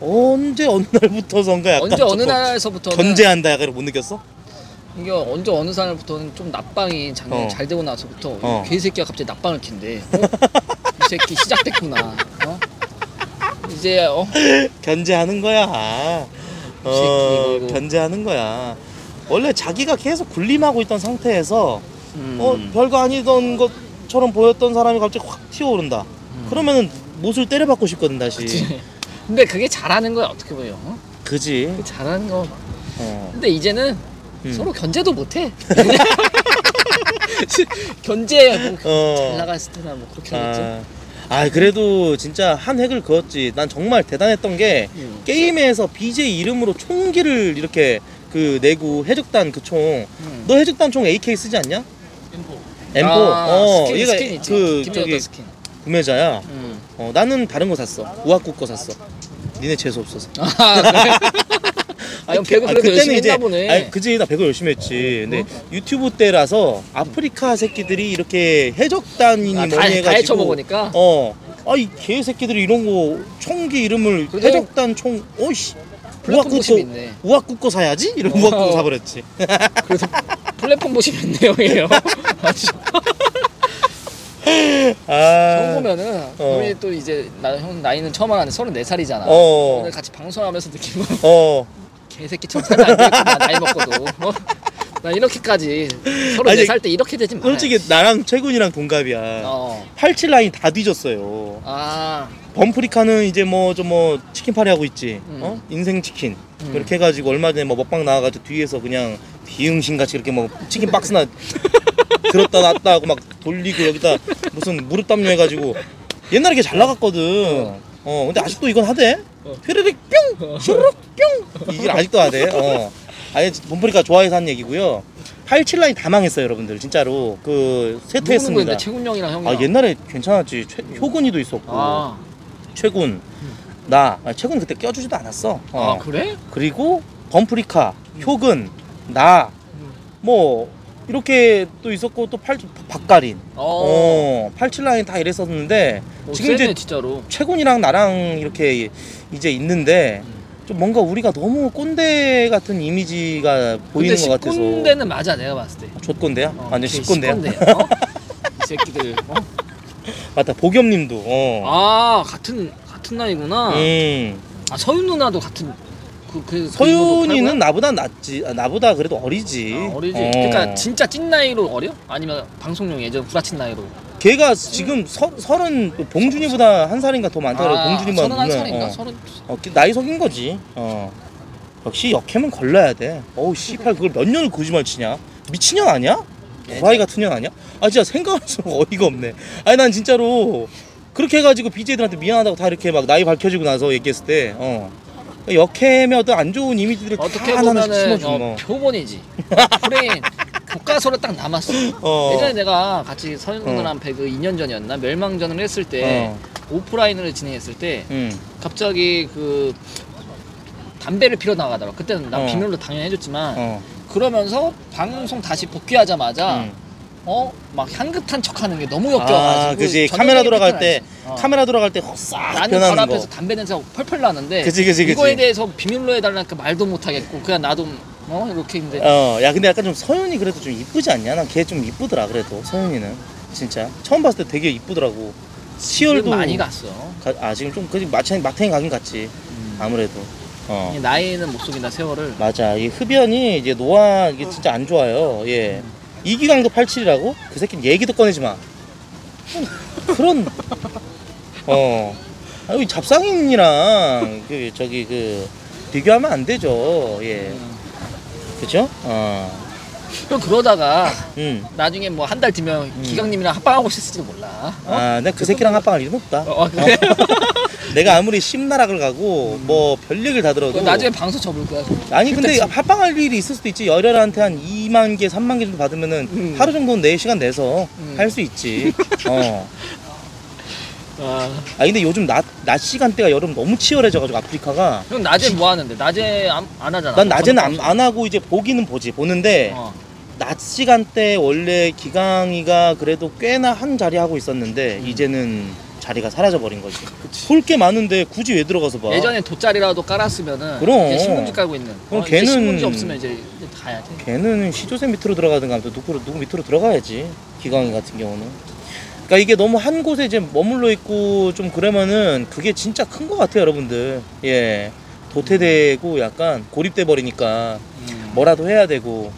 언제 어느 날부터선가 약간 언제 어느 날에서부터 견제한다 약간 못 느꼈어? 이게 언제 어느 날부터는 좀 납방이 작년에 어. 잘 되고 나서부터 어. 개새끼가 갑자기 납방을 킨대. 어? 이 새끼 시작됐구나. 어? 이제 어? 견제하는 거야. 어, 변제하는 거야. 원래 자기가 계속 군림하고 있던 상태에서 음. 어 별거 아니던 것처럼 보였던 사람이 갑자기 확 튀어오른다. 음. 그러면은 못을 때려받고 싶거든 다시. 그치. 근데 그게 잘하는 거야 어떻게 보면. 어? 그지. 잘하는 거. 어. 근데 이제는 음. 서로 견제도 못해. 견제하고 어. 잘 나갔을 때나 뭐 그렇게 하겠지. 아. 아 그래도 진짜 한 획을 그었지. 난 정말 대단했던 게 음. 게임에서 비제이 이름으로 총기를 이렇게 그 내구 해적단 그 총. 음. 너 해적단 총 에이케이 쓰지 않냐? 엠포. 엠포. 아, 어, 스킨, 얘가 스킨 있지. 그 저기 스킨. 구매자야. 음. 어, 나는 다른 거 샀어. 우아쿠 거 샀어. 니네 재수 없어서. 아, 아니, 배구 그래도 아, 열심히 했나 보네. 아니, 그지. 나 배구 열심히 했지. 어? 근데 어? 유튜브 때라서 아프리카 새끼들이 이렇게 해적단이니 아, 뭐니 해가지고 다 헤쳐먹으니까? 어. 아이 개새끼들이 이런 거 총기 이름을 그래도... 해적단 총 어이씨 우아쿠 거 우아쿠 거 사야지? 이런 우아쿠 거 사버렸지. 그래서 플랫폼 보시면 내용이에요. 아, 보면은 어. 우리 또 이제 나 형 나이는 처음 아는 서른네 살이잖아. 어. 오늘 같이 방송하면서 느낀 건 어. 개새끼 참 살도 안 되겠구나 나이 먹고도. 어? 나 이렇게까지 서른네 살 때 이렇게 되진 말아야지. 솔직히 나랑 최군이랑 동갑이야. 어. 팔십칠 라인 다 뒤졌어요. 아. 범프리카는 이제 뭐 좀 뭐 치킨팔이 하고 있지. 음. 어? 인생 치킨. 음. 그렇게 해가지고 얼마 전에 뭐 먹방 나와가지고 뒤에서 그냥 비응신같이 이렇게 뭐 치킨 박스나 들었다 놨다 하고 막 돌리고 여기다 무슨 무릎 담요 해가지고 옛날에 이게 잘 나갔거든. 어. 어 근데 아직도 이건 하대. 휘르륵 뿅! 휘르륵 뿅! 이게 아직도 하대. 어. 아예 범프리카 좋아해서 한 얘기고요. 팔십칠 라인 다 망했어요 여러분들 진짜로. 그 쇠퇴했습니다. 최군 형이랑 형이랑. 아 옛날에 괜찮았지. 최, 효근이도 있었고. 아. 최군 나 아, 최군 그때 껴주지도 않았어. 어. 아 그래? 그리고 범프리카 효근 나 뭐 이렇게 또 있었고 또 팔, 박가린 어, 팔십칠 라인 다 이랬었는데 오, 지금 세네, 이제 진짜로. 최군이랑 나랑 이렇게 이제 있는데 음. 좀 뭔가 우리가 너무 꼰대 같은 이미지가 보이는 것 같아서. 근데 십 꼰대는 맞아 내가 봤을 때. 좆꼰대야? 어, 아니 십 꼰대야. 어? 이 새끼들 어? 맞다 보겸님도 어. 아 같은 같은 나이구나. 음. 아 서윤 누나도 같은. 그, 그, 서윤이는 그 나보다 낫지. 아, 나보다 그래도 어리지. 아, 어리지. 어. 그러니까 진짜 찐 나이로 어려? 아니면 방송용 예전 부라친 나이로? 걔가 지금 서, 서른 봉준이보다 한 살인가 더 많다 그래. 아, 봉준이보다 서른 한 살인가? 서른 어. 어, 나이 속인 거지. 어. 역시 역캠은 걸러야 돼. 어우 씨팔 그걸 몇 년을 거짓말 치냐? 미친년 아니야? 도라이 같은 년 아니야? 아 진짜 생각할수록 어이가 없네. 아니 난 진짜로 그렇게 해가지고 비제이들한테 미안하다고 다 이렇게 막 나이 밝혀지고 나서 얘기했을 때 어. 역캠의 어떤 안 좋은 이미지들을 어떻게 보면은 어, 표본이지. 프레임 교과서로 딱 남았어. 어. 예전에 내가 같이 서윤 누나랑 어. 배그 이 년 전이었나 멸망전을 했을 때 어. 오프라인으로 진행했을 때 음. 갑자기 그 담배를 피러 나가다가 그때는 난 어. 비밀로 당연히 해줬지만 어. 그러면서 방송 다시 복귀하자마자 음. 어? 막 향긋한 척하는 게 너무 역겨워가지고. 아, 그지. 카메라 돌아갈 때, 어. 카메라 돌아갈 때 싹 변하는 거. 나는 바로 앞에서 담배 냄새가 펄펄 나는데. 그지, 그지, 그지. 이거에 대해서 비밀로 해달라니까 말도 못하겠고 그냥 나도 어? 이렇게 했는데. 어, 야 근데 약간 좀 서윤이 그래도 좀 이쁘지 않냐? 난 걔 좀 이쁘더라 그래도 서윤이는 진짜. 처음 봤을 때 되게 이쁘더라고. 시월도 많이 갔어. 가, 아 지금 좀 그지 마찬 막탱이 가긴 갔지. 음. 아무래도. 어. 나이는 못 속인다 세월을. 맞아. 이 흡연이 이제 노화 이게 진짜 안 좋아요. 예. 음. 이기강도 팔십칠이라고? 그 새끼는 얘기도 꺼내지 마. 그런 어 아니 잡상인이랑 그 저기 그 비교하면 안 되죠. 예 그죠? 어 또 그러다가 음. 나중에 뭐 한 달 뒤면 음. 기강님이랑 합방하고 있을지도 몰라. 어? 아 내가 그 새끼랑 합방할 일은 없다. 어, 어, 그래? 내가 아무리 심나락을 가고 음. 뭐 별 얘기를 다 들어도 나중에 방송 접을 거야. 아니 근데 집... 합방할 일이 있을 수도 있지. 열혈한테 한 이만 개 삼만 개 정도 받으면은 음. 하루 정도는 내 시간 내서 음. 할 수 있지. 어. 아. 아 근데 요즘 낮, 낮 시간대가 여름 너무 치열해져가지고 아프리카가. 형 낮에 뭐 하는데? 낮에 안, 안 하잖아. 난 낮에는 안, 안 하고 이제 보기는 보지. 보는데 어. 낮 시간대 원래 기강이가 그래도 꽤나 한 자리 하고 있었는데 음. 이제는 자리가 사라져버린 거지. 볼 게 많은데 굳이 왜 들어가서 봐. 예전에 돗자리라도 깔았으면은 그럼 신문지 깔고 있는. 그럼 어, 걔는 신문지 없으면 이제 가야 돼. 걔는 시조새 밑으로 들어가든가 아무튼 누구, 누구 밑으로 들어가야지. 기강이 같은 경우는. 그러니까 이게 너무 한 곳에 이제 머물러 있고 좀 그러면은 그게 진짜 큰 거 같아요 여러분들. 예. 도태되고 약간 고립돼 버리니까 음. 뭐라도 해야 되고.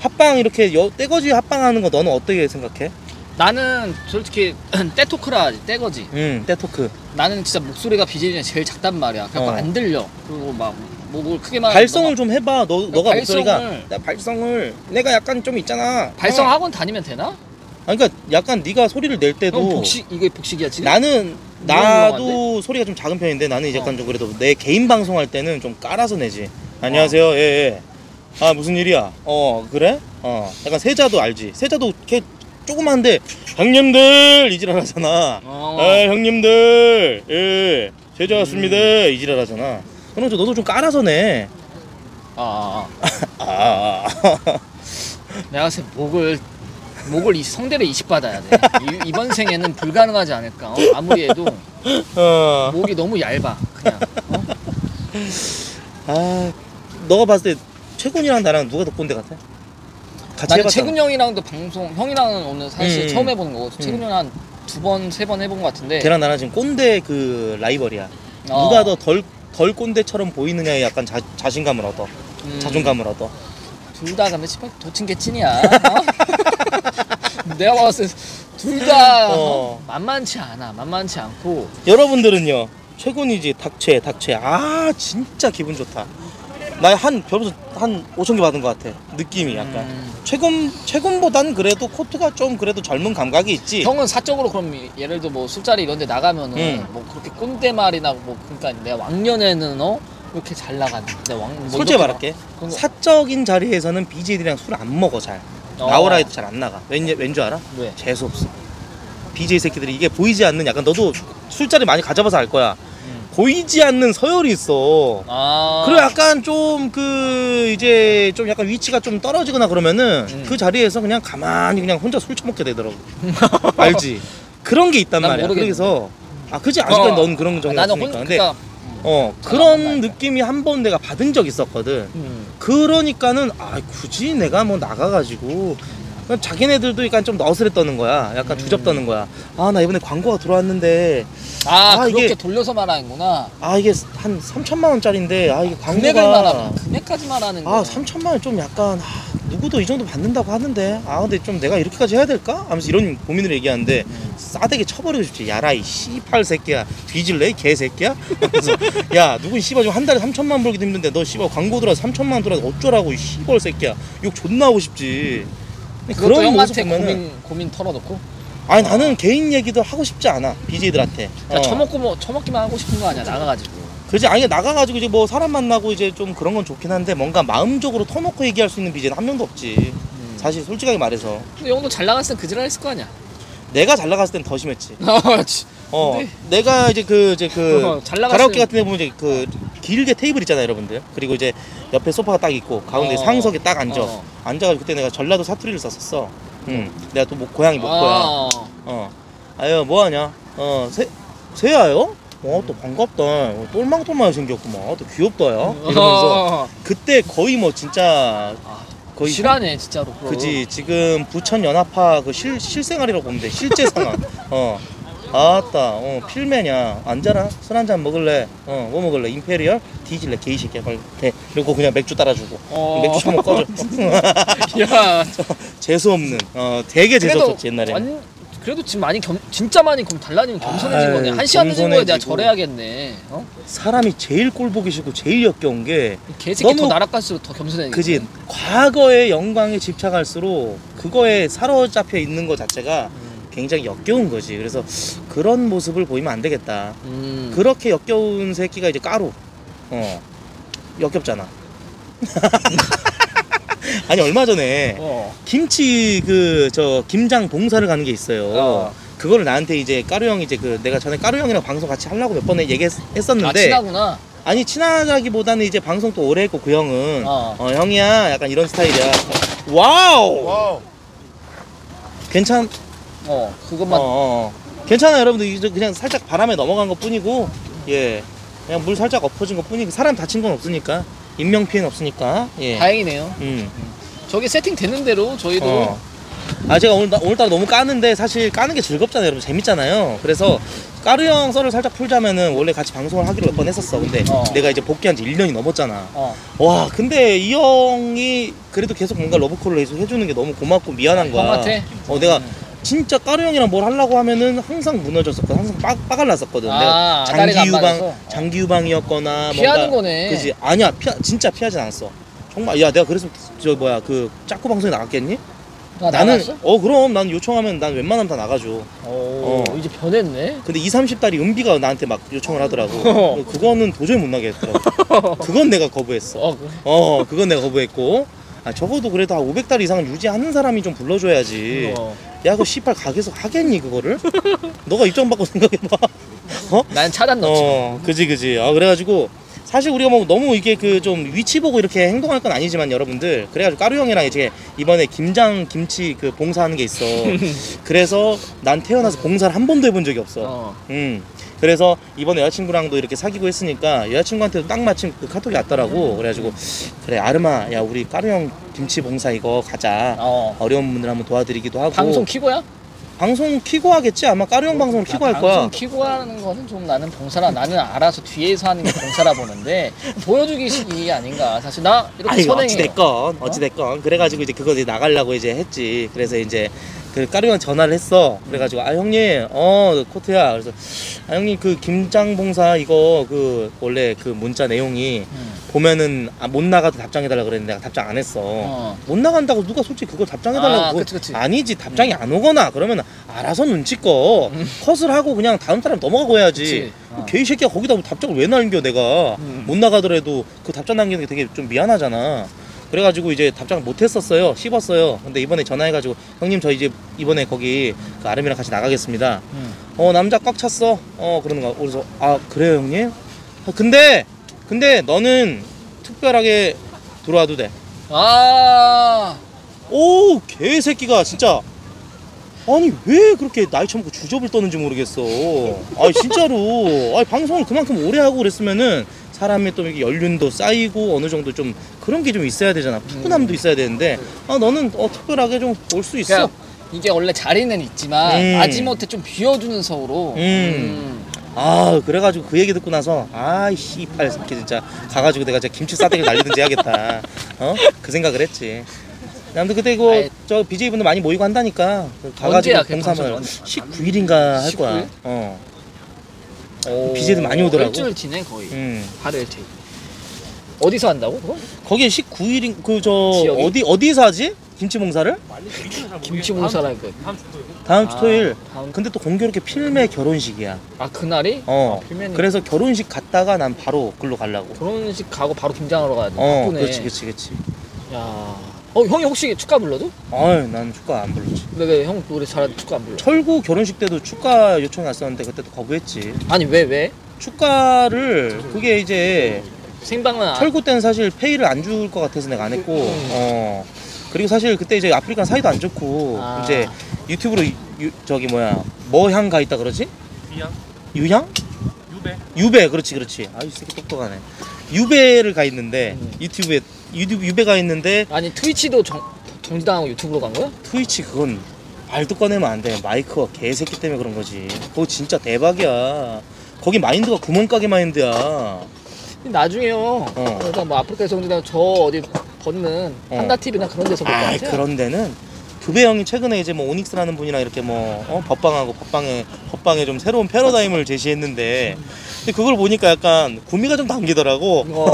합방 이렇게 여, 떼거지 합방하는 거 너는 어떻게 생각해? 나는 솔직히 떼토크라 하지. 떼거지. 응, 떼토크. 나는 진짜 목소리가 비제이가 제일 작단 말이야. 그래서 어. 안 들려. 그리고 막 뭐 뭘 크게 말. 발성을 너가, 좀 해봐. 너 너가 발성을, 목소리가. 나 발성을 내가 약간 좀 있잖아. 발성 어. 학원 다니면 되나? 아 그러니까 약간 네가 소리를 낼 때도. 복식 이게 복식이야 지금. 나는 나도 유명한데? 소리가 좀 작은 편인데 나는 이제 약간 어. 좀 그래도 내 개인 방송할 때는 좀 깔아서 내지. 안녕하세요. 어. 예. 예. 아 무슨 일이야? 어 그래? 어 약간 세자도 알지? 세자도 걔 조그만데 형님들 이지랄하잖아. 어. 에 형님들 예 세자 왔습니다 음. 이지랄하잖아. 그럼 저 너도 좀 깔아서 내. 아아아 아, 아. 내가 지금 목을 목을 이 성대를 이식받아야 돼. 이, 이번 생에는 불가능하지 않을까. 어, 아무리 해도 어. 목이 너무 얇아 그냥. 어? 아 너가 봤을 때 최군이랑 나랑 누가 더 꼰대 같아? 같이 나는 해봤잖아. 최군 형이랑도 방송 형이랑은 오늘 사실 음, 처음 해보는 거고 음. 최군 형은 한 두 번 세 번 해본 거 같은데 걔랑 나랑 지금 꼰대 그 라이벌이야. 어. 누가 더 덜 덜 꼰대처럼 보이느냐에 약간 자, 자신감을 얻어. 음. 자존감을 얻어. 둘 다 근데 도친 개찐이야. 어? 내가 봤을 때 둘 다 어. 만만치 않아. 만만치 않고 여러분들은요 최군이지 닥채 닥채 아 진짜 기분 좋다. 나 한 별로 한 오천 개 받은 것 같아. 느낌이 약간 음. 최근 최근보단 그래도 코트가 좀 그래도 젊은 감각이 있지. 형은 사적으로 그럼 예를 들어 뭐 술자리 이런데 나가면은 음. 뭐 그렇게 꼰대 말이나 뭐 그러니까 내가 왕년에는 어 이렇게 잘 나가는. 내가 왕 뭐 솔직히 말할게. 막, 사적인 자리에서는 비제이들이랑 술 안 먹어 잘. 어. 나오라 해도 잘 안 나가. 왠지 왠지 알아? 왜? 재수 없어. 비제이 새끼들이 이게 보이지 않는 약간 너도 술자리 많이 가져봐서 알 거야. 보이지 않는 서열이 있어. 아 그리고 약간 좀 그 이제 좀 약간 위치가 좀 떨어지거나 그러면은 음. 그 자리에서 그냥 가만히 그냥 혼자 술 처먹게 되더라고. 알지? 그런 게 있단 말이야. 모르겠는데. 그래서 아 그지 아직까지 넌 어. 그런 적이 아, 없으니까. 근데 그러니까, 음, 어 그런 느낌이 한 번 내가 받은 적 있었거든. 음. 그러니까는 아 굳이 내가 뭐 나가가지고 그냥 자기네들도 약간 좀 너스레 떠는 거야. 약간 음. 주접 떠는 거야. 아 나 이번에 광고가 들어왔는데 아, 아 그렇게 이게, 돌려서 말하는구나. 아 이게 한 삼천만 원짜리인데 아 이게 광고가 금액을 말하는 금액까지 말하는 거야. 아 삼천만 원 좀 약간 아, 누구도 이 정도 받는다고 하는데 아 근데 좀 내가 이렇게까지 해야 될까? 하면서 이런 고민을 얘기하는데 음. 싸대기 쳐버리고 싶지. 야라 이 씨발 새끼야 뒤질래 이 개새끼야? 그래서 야 누군 씨발 지금 한 달에 삼천만 벌기도 힘든데 너 씨발 광고 들어와서 삼천만 원 들어와서 어쩌라고 이 씨발 새끼야. 욕 존나 하고 싶지. 음. 그런 형한테 고민, 고민 털어놓고? 아니 나는 개인 얘기도 하고 싶지 않아 비제이들한테. 어. 처먹고 뭐 처먹기만 하고 싶은 거 아니야 나가가지고. 그렇지. 아니 나가가지고 이제 뭐 사람 만나고 이제 좀 그런 건 좋긴 한데 뭔가 마음적으로 터놓고 얘기할 수 있는 비제이는 한 명도 없지. 음. 사실 솔직하게 말해서. 근데 형도 잘 나갔을 땐 그지랄 했을 거 아니야. 내가 잘 나갔을 땐 더 심했지. 어. 근데... 내가 이제 그 이제 그 어, 가라오케 같은 데 보면 이제 그 길게 테이블 있잖아요, 여러분들. 그리고 이제 옆에 소파가 딱 있고 가운데 어. 상석에 딱 앉아. 어. 앉아가지고 그때 내가 전라도 사투리를 썼었어. 응. 내가 또 뭐 고향이 목포야. 아. 어. 아유 뭐 하냐? 어, 새 새야요? 어, 또 반갑다. 어, 똘망똘망 생겼구만. 어, 또 귀엽다요. 이러면서 그때 거의 뭐 진짜 거의 실화네 진짜로. 그지. 지금 부천 연합파 그 실 실생활이라고 보면 돼. 실제 상황. 어. 아따, 어, 필맨이야. 앉아라. 술 한잔 먹을래? 어, 뭐 먹을래? 임페리얼? 뒤질래? 개이새끼야. 빨리 돼. 그리고 그냥 맥주 따라주고. 어... 맥주 좀 꺼져. 야, 재수없는. 어, 되게 재수없었지, 옛날에. 완... 그래도 지금 많이 겸, 진짜 많이 그럼 달라지면 겸손해진 거네. 한 시간 늦은 거에 내가 절해야겠네. 어? 사람이 제일 꼴 보기 싫고 제일 역겨운 게 개새끼 너무... 더 날아갈수록 더 겸손해지네. 그지. 과거의 영광에 집착할수록 그거에 사로잡혀 있는 거 자체가 음. 굉장히 역겨운 거지. 그래서 그런 모습을 보이면 안 되겠다. 음. 그렇게 역겨운 새끼가 이제 까루. 어. 역겹잖아. 아니 얼마 전에 어. 김치 그 저 김장 봉사를 가는 게 있어요. 어. 그거를 나한테 이제 까루 형이 이제 그 내가 전에 까루 형이랑 방송 같이 하려고 몇 번에 얘기했었는데. 아 친하구나. 아니 친하다기보다는 이제 방송 또 오래 했고 그 형은 어, 어 형이야 약간 이런 스타일이야. 와우. 와우. 괜찮. 어 그것만 어, 어. 괜찮아요 여러분들. 이제 그냥 살짝 바람에 넘어간 것 뿐이고 예 그냥 물 살짝 엎어진 것 뿐이고 사람 다친 건 없으니까 인명피해는 없으니까 예 다행이네요. 음 저기 세팅 되는 대로 저희도 어. 아 제가 오늘, 오늘따라 너무 까는데 사실 까는 게 즐겁잖아요 여러분. 재밌잖아요. 그래서 까루 형 썰을 살짝 풀자면은 원래 같이 방송을 하기로 몇 번 했었어. 근데 어. 내가 이제 복귀한 지 일 년이 넘었잖아. 어. 와 근데 이 형이 그래도 계속 뭔가 러브콜을 해주는 게 너무 고맙고 미안한 거야. 어, 어 내가 진짜 까루 형이랑 뭘 하려고 하면은 항상 무너졌었거든. 항상 빠, 빠갈랐었거든. 아, 내가 장기 유방, 장기 유방이었거나 피하는 뭔가, 거네. 그지? 아니야, 피 진짜 피하진 않았어. 정말 야 내가 그래서 저 뭐야 그 짝꿍 방송에 나갔겠니? 아, 나는 나갔어? 어 그럼 난 요청하면 난 웬만하면 다 나가줘. 오, 어 이제 변했네. 근데 이삼십 달이 은비가 나한테 막 요청을 하더라고. 그거는 도저히 못 나게 했더라고. 그건 내가 거부했어. 어, 그래? 어 그건 내가 거부했고. 아 적어도 그래도 한 오백 달 이상은 유지하는 사람이 좀 불러줘야지. 어. 야 그거 씨발 가게에서 하겠니 그거를? 너가 입장 받고 생각해봐. 어? 난 차단 넣지. 어 그지 그지. 아 그래가지고 사실 우리가 뭐 너무 이게 그 좀 위치 보고 이렇게 행동할 건 아니지만 여러분들 그래가지고 까루 형이랑 이제 이번에 김장 김치 그 봉사하는 게 있어. 그래서 난 태어나서 봉사를 한 번도 해본 적이 없어. 어. 음 그래서 이번에 여자친구랑도 이렇게 사귀고 했으니까 여자친구한테도 딱 마침 그 카톡이 왔더라고. 그래가지고 그래 아름아 야 우리 까루 형 김치 봉사 이거 가자. 어. 어려운 분들 한번 도와드리기도 하고. 방송 키고야? 방송 키고 하겠지? 아마 까루 형 방송을 키고 할 거야. 방송 키고 하는 거는 좀 나는 봉사라 나는 알아서 뒤에서 하는 게 봉사라 보는데 보여주기식이 아닌가 사실. 나 이렇게 선행해. 어찌됐건 어찌됐건 그래가지고 이제 그거 이제 나가려고 이제 했지. 그래서 이제 그 까루 형 전화를 했어. 그래가지고 아 형님 어 코트야. 그래서 아 형님 그 김장 봉사 이거 그 원래 그 문자 내용이 음. 보면은 아, 못 나가도 답장해달라고 그랬는데 내가 답장 안 했어. 어. 못 나간다고 누가 솔직히 그걸 답장해달라고 아, 그거 그치, 그치. 아니지. 답장이 음. 안 오거나 그러면 알아서 눈치껏 음. 컷을 하고 그냥 다음 사람 넘어가고 해야지. 어. 개이 새끼야 거기다 답장을 왜 남겨 내가. 음. 못 나가더라도 그 답장 남기는 게 되게 좀 미안하잖아. 그래가지고 이제 답장 못했었어요. 씹었어요. 근데 이번에 전화해가지고 형님 저 이제 이번에 거기 그 아름이랑 같이 나가겠습니다. 음. 어 남자 꽉 찼어. 어 그러는 거야. 그래서 아 그래요 형님? 아, 근데 근데 너는 특별하게 들어와도 돼. 아 오 개새끼가 진짜 아니 왜 그렇게 나이 처먹고 주접을 떠는지 모르겠어. 아 진짜로. 아 방송을 그만큼 오래 하고 그랬으면은 사람의 또 이게 연륜도 쌓이고 어느 정도 좀 그런 게 좀 있어야 되잖아. 푸근함도 있어야 되는데 아 너는 어 특별하게 좀 올 수 있어. 그러니까 이게 원래 자리는 있지만 음. 마지못해 좀 비워주는 서우로. 음. 음. 아 그래가지고 그 얘기 듣고 나서 아 씨발 새끼 진짜 가가지고 내가 진짜 김치 싸대기 날리든지 해야겠다. 어? 그 생각을 했지. 아무튼 그때 그 저 비제이분들 많이 모이고 한다니까 가가지고 봉사하면 십구 일인가 할 거야. 십구 일? 어. 비제이도 많이 오더라고. 일주일 지내 거의. 음. 하루 일주일. 어디서 한다고? 그거? 거기에 십구 일인 그 저 어디 어디서 하지? 김치 봉사를? 김치 봉사라니까. 다음 주 토요일. 다음 주 토요일. 아, 다음... 근데 또 공교롭게 필맨 결혼식이야. 아 그날이? 어. 아, 필맨이... 그래서 결혼식 갔다가 난 바로 글로 가려고. 결혼식 가고 바로 김장하러 가야 돼. 어. 바쁘네. 그렇지, 그렇지, 그렇지. 야. 어 형이 혹시 축가 불러도? 아유 난 축가 안 불렀지. 왜 형 노래 잘하는데 축가 안 불러? 철구 결혼식 때도 축가 요청이 왔었는데 그때도 거부했지. 아니 왜 왜? 축가를 그게 이제 생방은 철구 때는 사실 페이를 안 줄 것 같아서 내가 안 했고 음. 어 그리고 사실 그때 이제 아프리카 사이도 안 좋고 아. 이제 유튜브로 유, 저기 뭐야 뭐향 가 있다 그러지? 유향? 유향? 유배 유배 그렇지 그렇지. 아유 새끼 똑똑하네. 유배를 가 있는데 음. 유튜브에 유튜브 유배가 있는데 아니 트위치도 정지당하고 유튜브로 간 거야? 트위치 그건 말도 꺼내면 안 돼. 마이크가 개새끼 때문에 그런 거지. 그거 진짜 대박이야. 거기 마인드가 구멍가게 마인드야. 나중에요. 어. 그러니까 뭐 아프리카 정지당 저 어디 벗는 어. 한다티비나 그런 데서 볼 거 같아. 그런 데는 두배 형이 최근에 이제 뭐 오닉스라는 분이랑 이렇게 뭐 어? 법방하고 법방에 법방에 좀 새로운 패러다임을 제시했는데 근데 그걸 보니까 약간 구미가 좀 당기더라고. 어,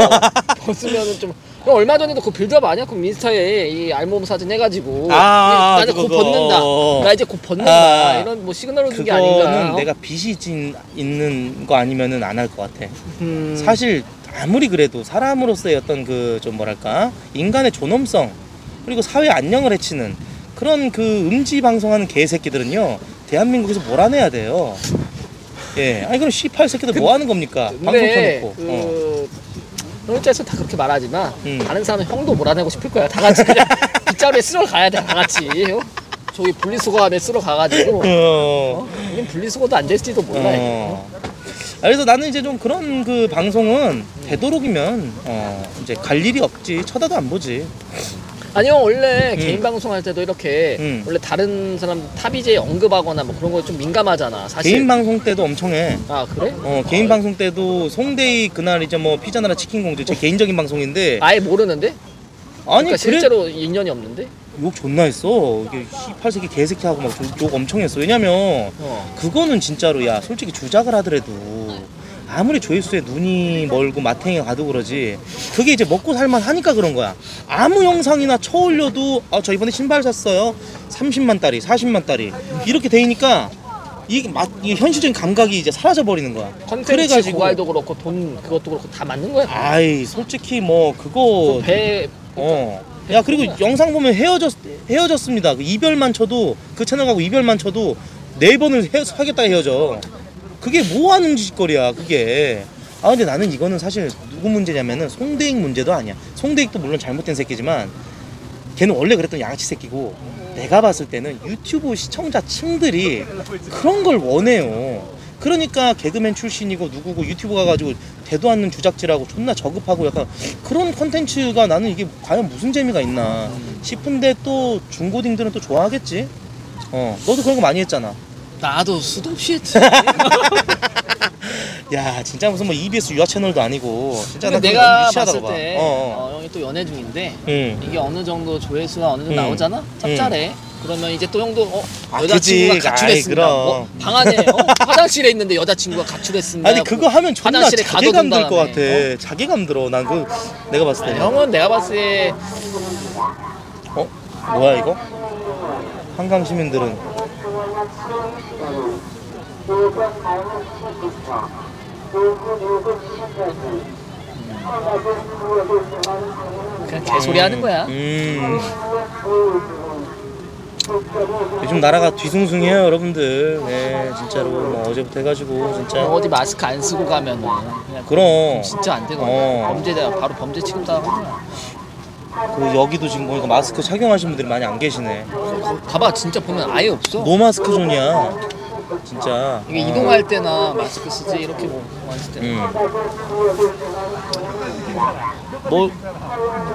벗으면은 좀 얼마 전에도 그 빌드업 아니야? 그 인스타에 이 알몸 사진 해가지고 아, 나 이제 곧 벗는다. 나 이제 곧 벗는다. 아, 이런 뭐 시그널 오는 게 아닌가. 내가 빚이 진, 있는 거 아니면은 안 할 것 같아. 음. 사실 아무리 그래도 사람으로서의 어떤 그 좀 뭐랄까 인간의 존엄성 그리고 사회 안녕을 해치는 그런 그 음지 방송하는 개새끼들은요 대한민국에서 몰아내야 돼요. 예, 아니 그럼 씨팔 새끼들 그, 뭐 하는 겁니까? 방송 켜놓고. 그... 어. 혼자서 다 그렇게 말하지만 음. 다른 사람은 형도 몰아내고 싶을 거야. 다 같이 그냥 빗자루에 쓸어 가야 돼. 다 같이 저기 분리수거함에 쓸어 가가지고 어. 어? 분리수거도 안 될지도 몰라. 어. 그래서 나는 이제 좀 그런 그 방송은 되도록이면 어 이제 갈 일이 없지. 쳐다도 안 보지. 아니요, 원래 음. 개인 방송할 때도 이렇게 음. 원래 다른 사람 탑이제 언급하거나 뭐 그런 거 좀 민감하잖아 사실. 개인 방송 때도 엄청 해. 아 그래? 어 개인 아, 방송 때도 송대희 그날 이제 뭐 피자 나라 치킨 공주 제 개인적인 방송인데 아예 모르는데? 아니 그러니까 그래... 실제로 인연이 없는데? 욕 존나 했어. 이게 십팔 세기 개새끼하고 막 욕 엄청 했어. 왜냐면 어. 그거는 진짜로 야 솔직히 조작을 하더라도 아무리 조회수에 눈이 멀고 마탱이 가도 그러지 그게 이제 먹고 살만 하니까 그런 거야. 아무 영상이나 쳐 올려도 아, 저 이번에 신발 샀어요 삼십만 달러 사십만 달러 이렇게 되니까 이게 막 이게 현실적인 감각이 이제 사라져 버리는 거야. 컨텐츠 고갈도 그렇고 돈 그것도 그렇고 다 맞는 거야. 아이 솔직히 뭐 그거 배 어. 야 그리고 영상 보면 헤어졌 헤어졌습니다. 그 이별만 쳐도 그 채널하고 이별만 쳐도 네 번을 헤어, 하겠다 헤어져. 그게 뭐 하는 짓거리야 그게. 아 근데 나는 이거는 사실 누구 문제냐면은 송대익 문제도 아니야. 송대익도 물론 잘못된 새끼지만 걔는 원래 그랬던 양아치 새끼고 내가 봤을 때는 유튜브 시청자층들이 그런 걸 원해요. 그러니까 개그맨 출신이고 누구고 유튜브 가가지고 대도 않는 주작질하고 존나 저급하고 약간 그런 컨텐츠가 나는 이게 과연 무슨 재미가 있나 싶은데 또 중고딩들은 또 좋아하겠지? 어 너도 그런 거 많이 했잖아. 나도 수도 없이 했지. 야 진짜 무슨 뭐 이비에스 유아 채널도 아니고 진짜 나 내가 봤을 때 어, 어. 어, 형이 또 연애 중인데 음. 이게 어느 정도 조회수가 어느 정도 음. 나오잖아? 짭짤해. 음. 그러면 이제 또 형도 어? 아, 여자친구가 그치. 가출했습니다. 아이, 어? 방 안에 어? 화장실에 있는데 여자친구가 가출했습니다. 아니 그거 하면 존나 자괴감 들 것 같아. 어? 자괴감 들어. 난 그 내가 봤을 때. 아, 형은 내가 봤을 때 어? 뭐야 이거? 한강 시민들은 그냥 개소리 음. 하는 거야. 음. 요즘 나라가 뒤숭숭해요 여러분들. 네 진짜로 뭐 어제부터 해가지고 진짜 어디 마스크 안 쓰고 가면은 그냥 그럼 진짜 안 되거든. 어. 범죄자 바로 범죄 취급당하는 거야. 그 여기도 지금 보니까 마스크 착용하신 분들이 많이 안 계시네. 봐봐 진짜 보면 아예 없어. 노 마스크 존이야 진짜. 이게 어. 이동할 때나 마스크 쓰지 이렇게 뭐 왔을 때. 음. 뭐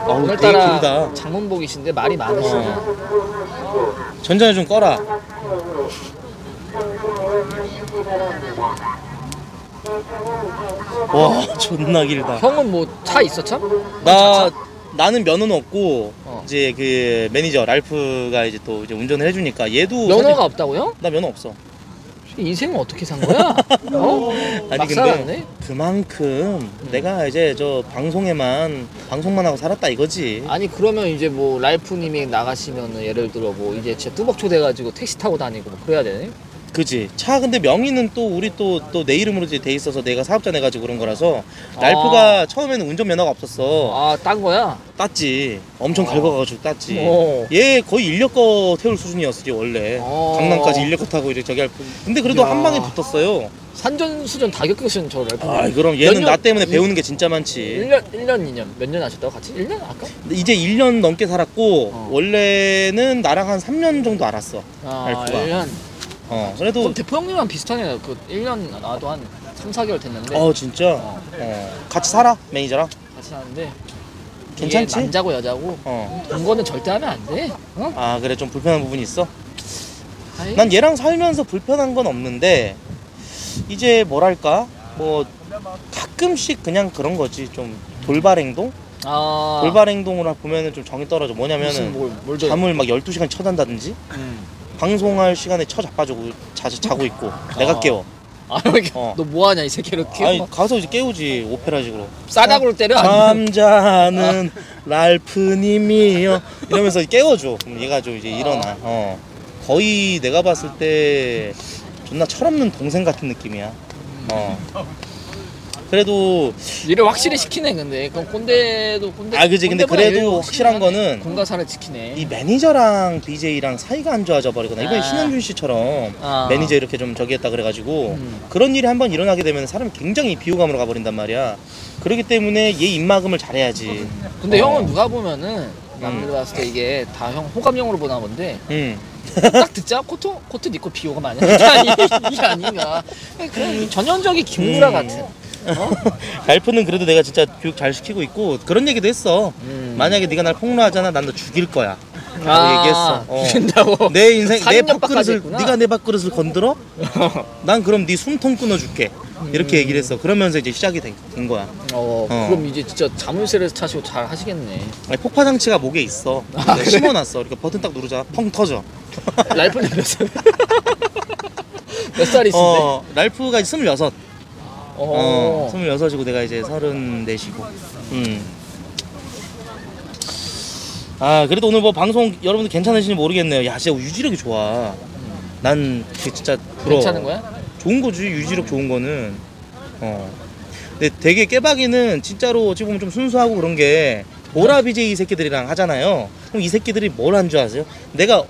어우, 오늘따라 장문복이신데 말이 많으시네. 어. 전자레 좀 꺼라. 와 존나 길다. 형은 뭐 차 있어 참? 나 나는 면허는 없고 어. 이제 그 매니저 랄프가 이제 또 이제 운전을 해주니까 얘도 면허가 사실... 없다고요? 나 면허 없어. 인생은 어떻게 산 거야? 어? 아니 근데 살았네? 그만큼 음. 내가 이제 저 방송에만 방송만 하고 살았다 이거지. 아니 그러면 이제 뭐 랄프님이 나가시면은 예를 들어 뭐 이제 진짜 뚜벅초 돼가지고 택시 타고 다니고 뭐 그래야 되네? 그지. 차 근데 명의는 또 우리 또 또 내 이름으로 돼 있어서 내가 사업자 내가지고 그런 거라서 랄프가 아. 처음에는 운전 면허가 없었어. 아 딴 거야? 땄지. 엄청 어. 갉아가지고 땄지. 어. 얘 거의 인력거 태울 수준이었지 원래. 어. 강남까지 인력거 타고 이제 저기 할 뿐. 근데 그래도 야. 한 방에 붙었어요. 산전수전 다 겪으신 저 랄프. 아 그럼 얘는 나 때문에 일, 배우는 게 진짜 많지. 일 년, 일 년, 이 년 몇 년 하셨다고 같이? 일 년 아까? 이제 일 년 넘게 살았고 어. 원래는 나랑 한 삼 년 정도 알았어. 아 랄프가. 일 년? 어 그래도 그럼 대포 형님이랑 비슷하네. 그 일 년 나도 한 삼, 사 개월 됐는데. 어 진짜? 어, 어. 같이 살아? 매니저랑? 같이 사는데 괜찮지? 남자고 여자고 어. 동거는 절대 하면 안 돼. 어? 아 그래 좀 불편한 부분이 있어? 아이. 난 얘랑 살면서 불편한 건 없는데 이제 뭐랄까 뭐 가끔씩 그냥 그런 거지 좀 돌발 행동? 아 돌발 행동으로 보면은 좀 정이 떨어져. 뭐냐면은 뭘, 뭘 잠을 막 열두 시간 쳐잔다든지 음. 방송할 시간에 쳐 자빠지고 자, 자고 있고 아. 내가 깨워. 아, 어. 너 뭐하냐 이 새끼로 깨워. 아니, 가서 이제 깨우지 오페라식으로. 싸다구로 때려. 잠자는 아. 랄프님이요. 이러면서 깨워줘. 그럼 얘가 좀 이제 아. 일어나. 어. 거의 내가 봤을 때 존나 철없는 동생 같은 느낌이야. 어. 그래도 일을 확실히 시키네. 근데 그럼 꼰대도 꼰대 아 그지. 근데 그래도 확실한 거는 공과사를 지키네. 이 매니저랑 비제이랑 사이가 안 좋아져 버리거나 아. 이번에 신현준 씨처럼 아. 매니저 이렇게 좀 저기 했다 그래가지고 음. 그런 일이 한번 일어나게 되면 사람이 굉장히 비호감으로 가버린단 말이야. 그러기 때문에 얘 입막음을 잘해야지. 근데 어. 형은 누가 보면은 남들 봤을 때 이게 다 형 호감형으로 보나 본데 음. 딱 듣자 코트 코트 입고 비호감 아니야. 이게 아닌가. 그냥 전형적인 김구라 음. 같은. 어? 랄프는 그래도 내가 진짜 교육 잘 시키고 있고 그런 얘기도 했어. 음. 만약에 네가 날 폭로하잖아, 난 너 죽일 거야. 아 얘기했어. 어. 죽인다고? 내 인생 내 밥그릇을 네가 내 밥그릇을 건드려? 난 그럼 네 숨통 끊어줄게. 이렇게 음. 얘기를 했어. 그러면서 이제 시작이 된, 된 거야. 어, 어. 그럼 이제 진짜 자물쇠를 차시고 잘 하시겠네. 아니, 폭파 장치가 목에 있어. 아, 그래? 심어놨어. 그러니까 버튼 딱 누르자. 펑 터져. 랄프는 몇 살? 몇 살이신데? 어, 랄프가 이제 스물여섯. 어, 스물여섯이고 내가 이제 서른넷이고. 음. 아 그래도 오늘 뭐 방송 여러분들 괜찮으신지 모르겠네요. 야 진짜 유지력이 좋아. 난 진짜 부러워. 괜찮은 거야? 좋은 거지, 유지력 좋은 거는. 어. 근데 되게 깨박이는 진짜로 어찌 보면 좀 순수하고 그런 게 보라 비제이 새끼들이랑 하잖아요. 그럼 이 새끼들이 뭘 한 줄 아세요? 내가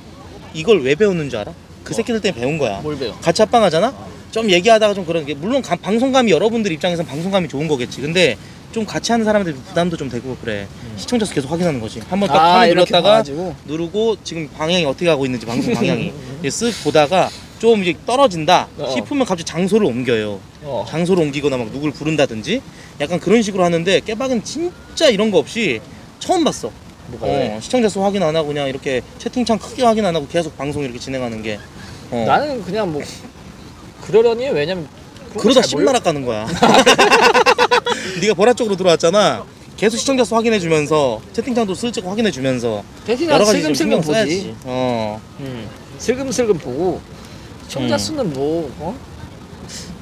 이걸 왜 배웠는 줄 알아? 그 새끼들 때문에 배운 거야. 뭘 배워? 같이 합방 하잖아? 좀 얘기하다가 좀 그런 게 물론 가, 방송감이 여러분들 입장에선 방송감이 좋은 거겠지. 근데 좀 같이 하는 사람들 부담도 좀 되고 그래. 음. 시청자 수 계속 확인하는 거지. 한번 딱 아, 눌렀다가 봐가지고. 누르고 지금 방향이 어떻게 하고 있는지 방송 방향이 쓱 보다가 좀 이제 떨어진다 어. 싶으면 갑자기 장소를 옮겨요. 어. 장소를 옮기거나 막 누굴 부른다든지 약간 그런 식으로 하는데 깨박은 진짜 이런 거 없이 처음 봤어. 뭐가 어, 시청자 수 확인 안 하고 그냥 이렇게 채팅창 크게 확인 안 하고 계속 방송 이렇게 진행하는 게 어. 나는 그냥 뭐 그러려니 왜냐면 그러다 십나락 가는 거야. 네가 보라 쪽으로 들어왔잖아. 계속 시청자 수 확인해주면서 채팅창도 슬쩍 확인해주면서 여러 가지 슬금슬금 보지. 어, 음. 슬금슬금 보고 시청자 음. 수는 뭐 어?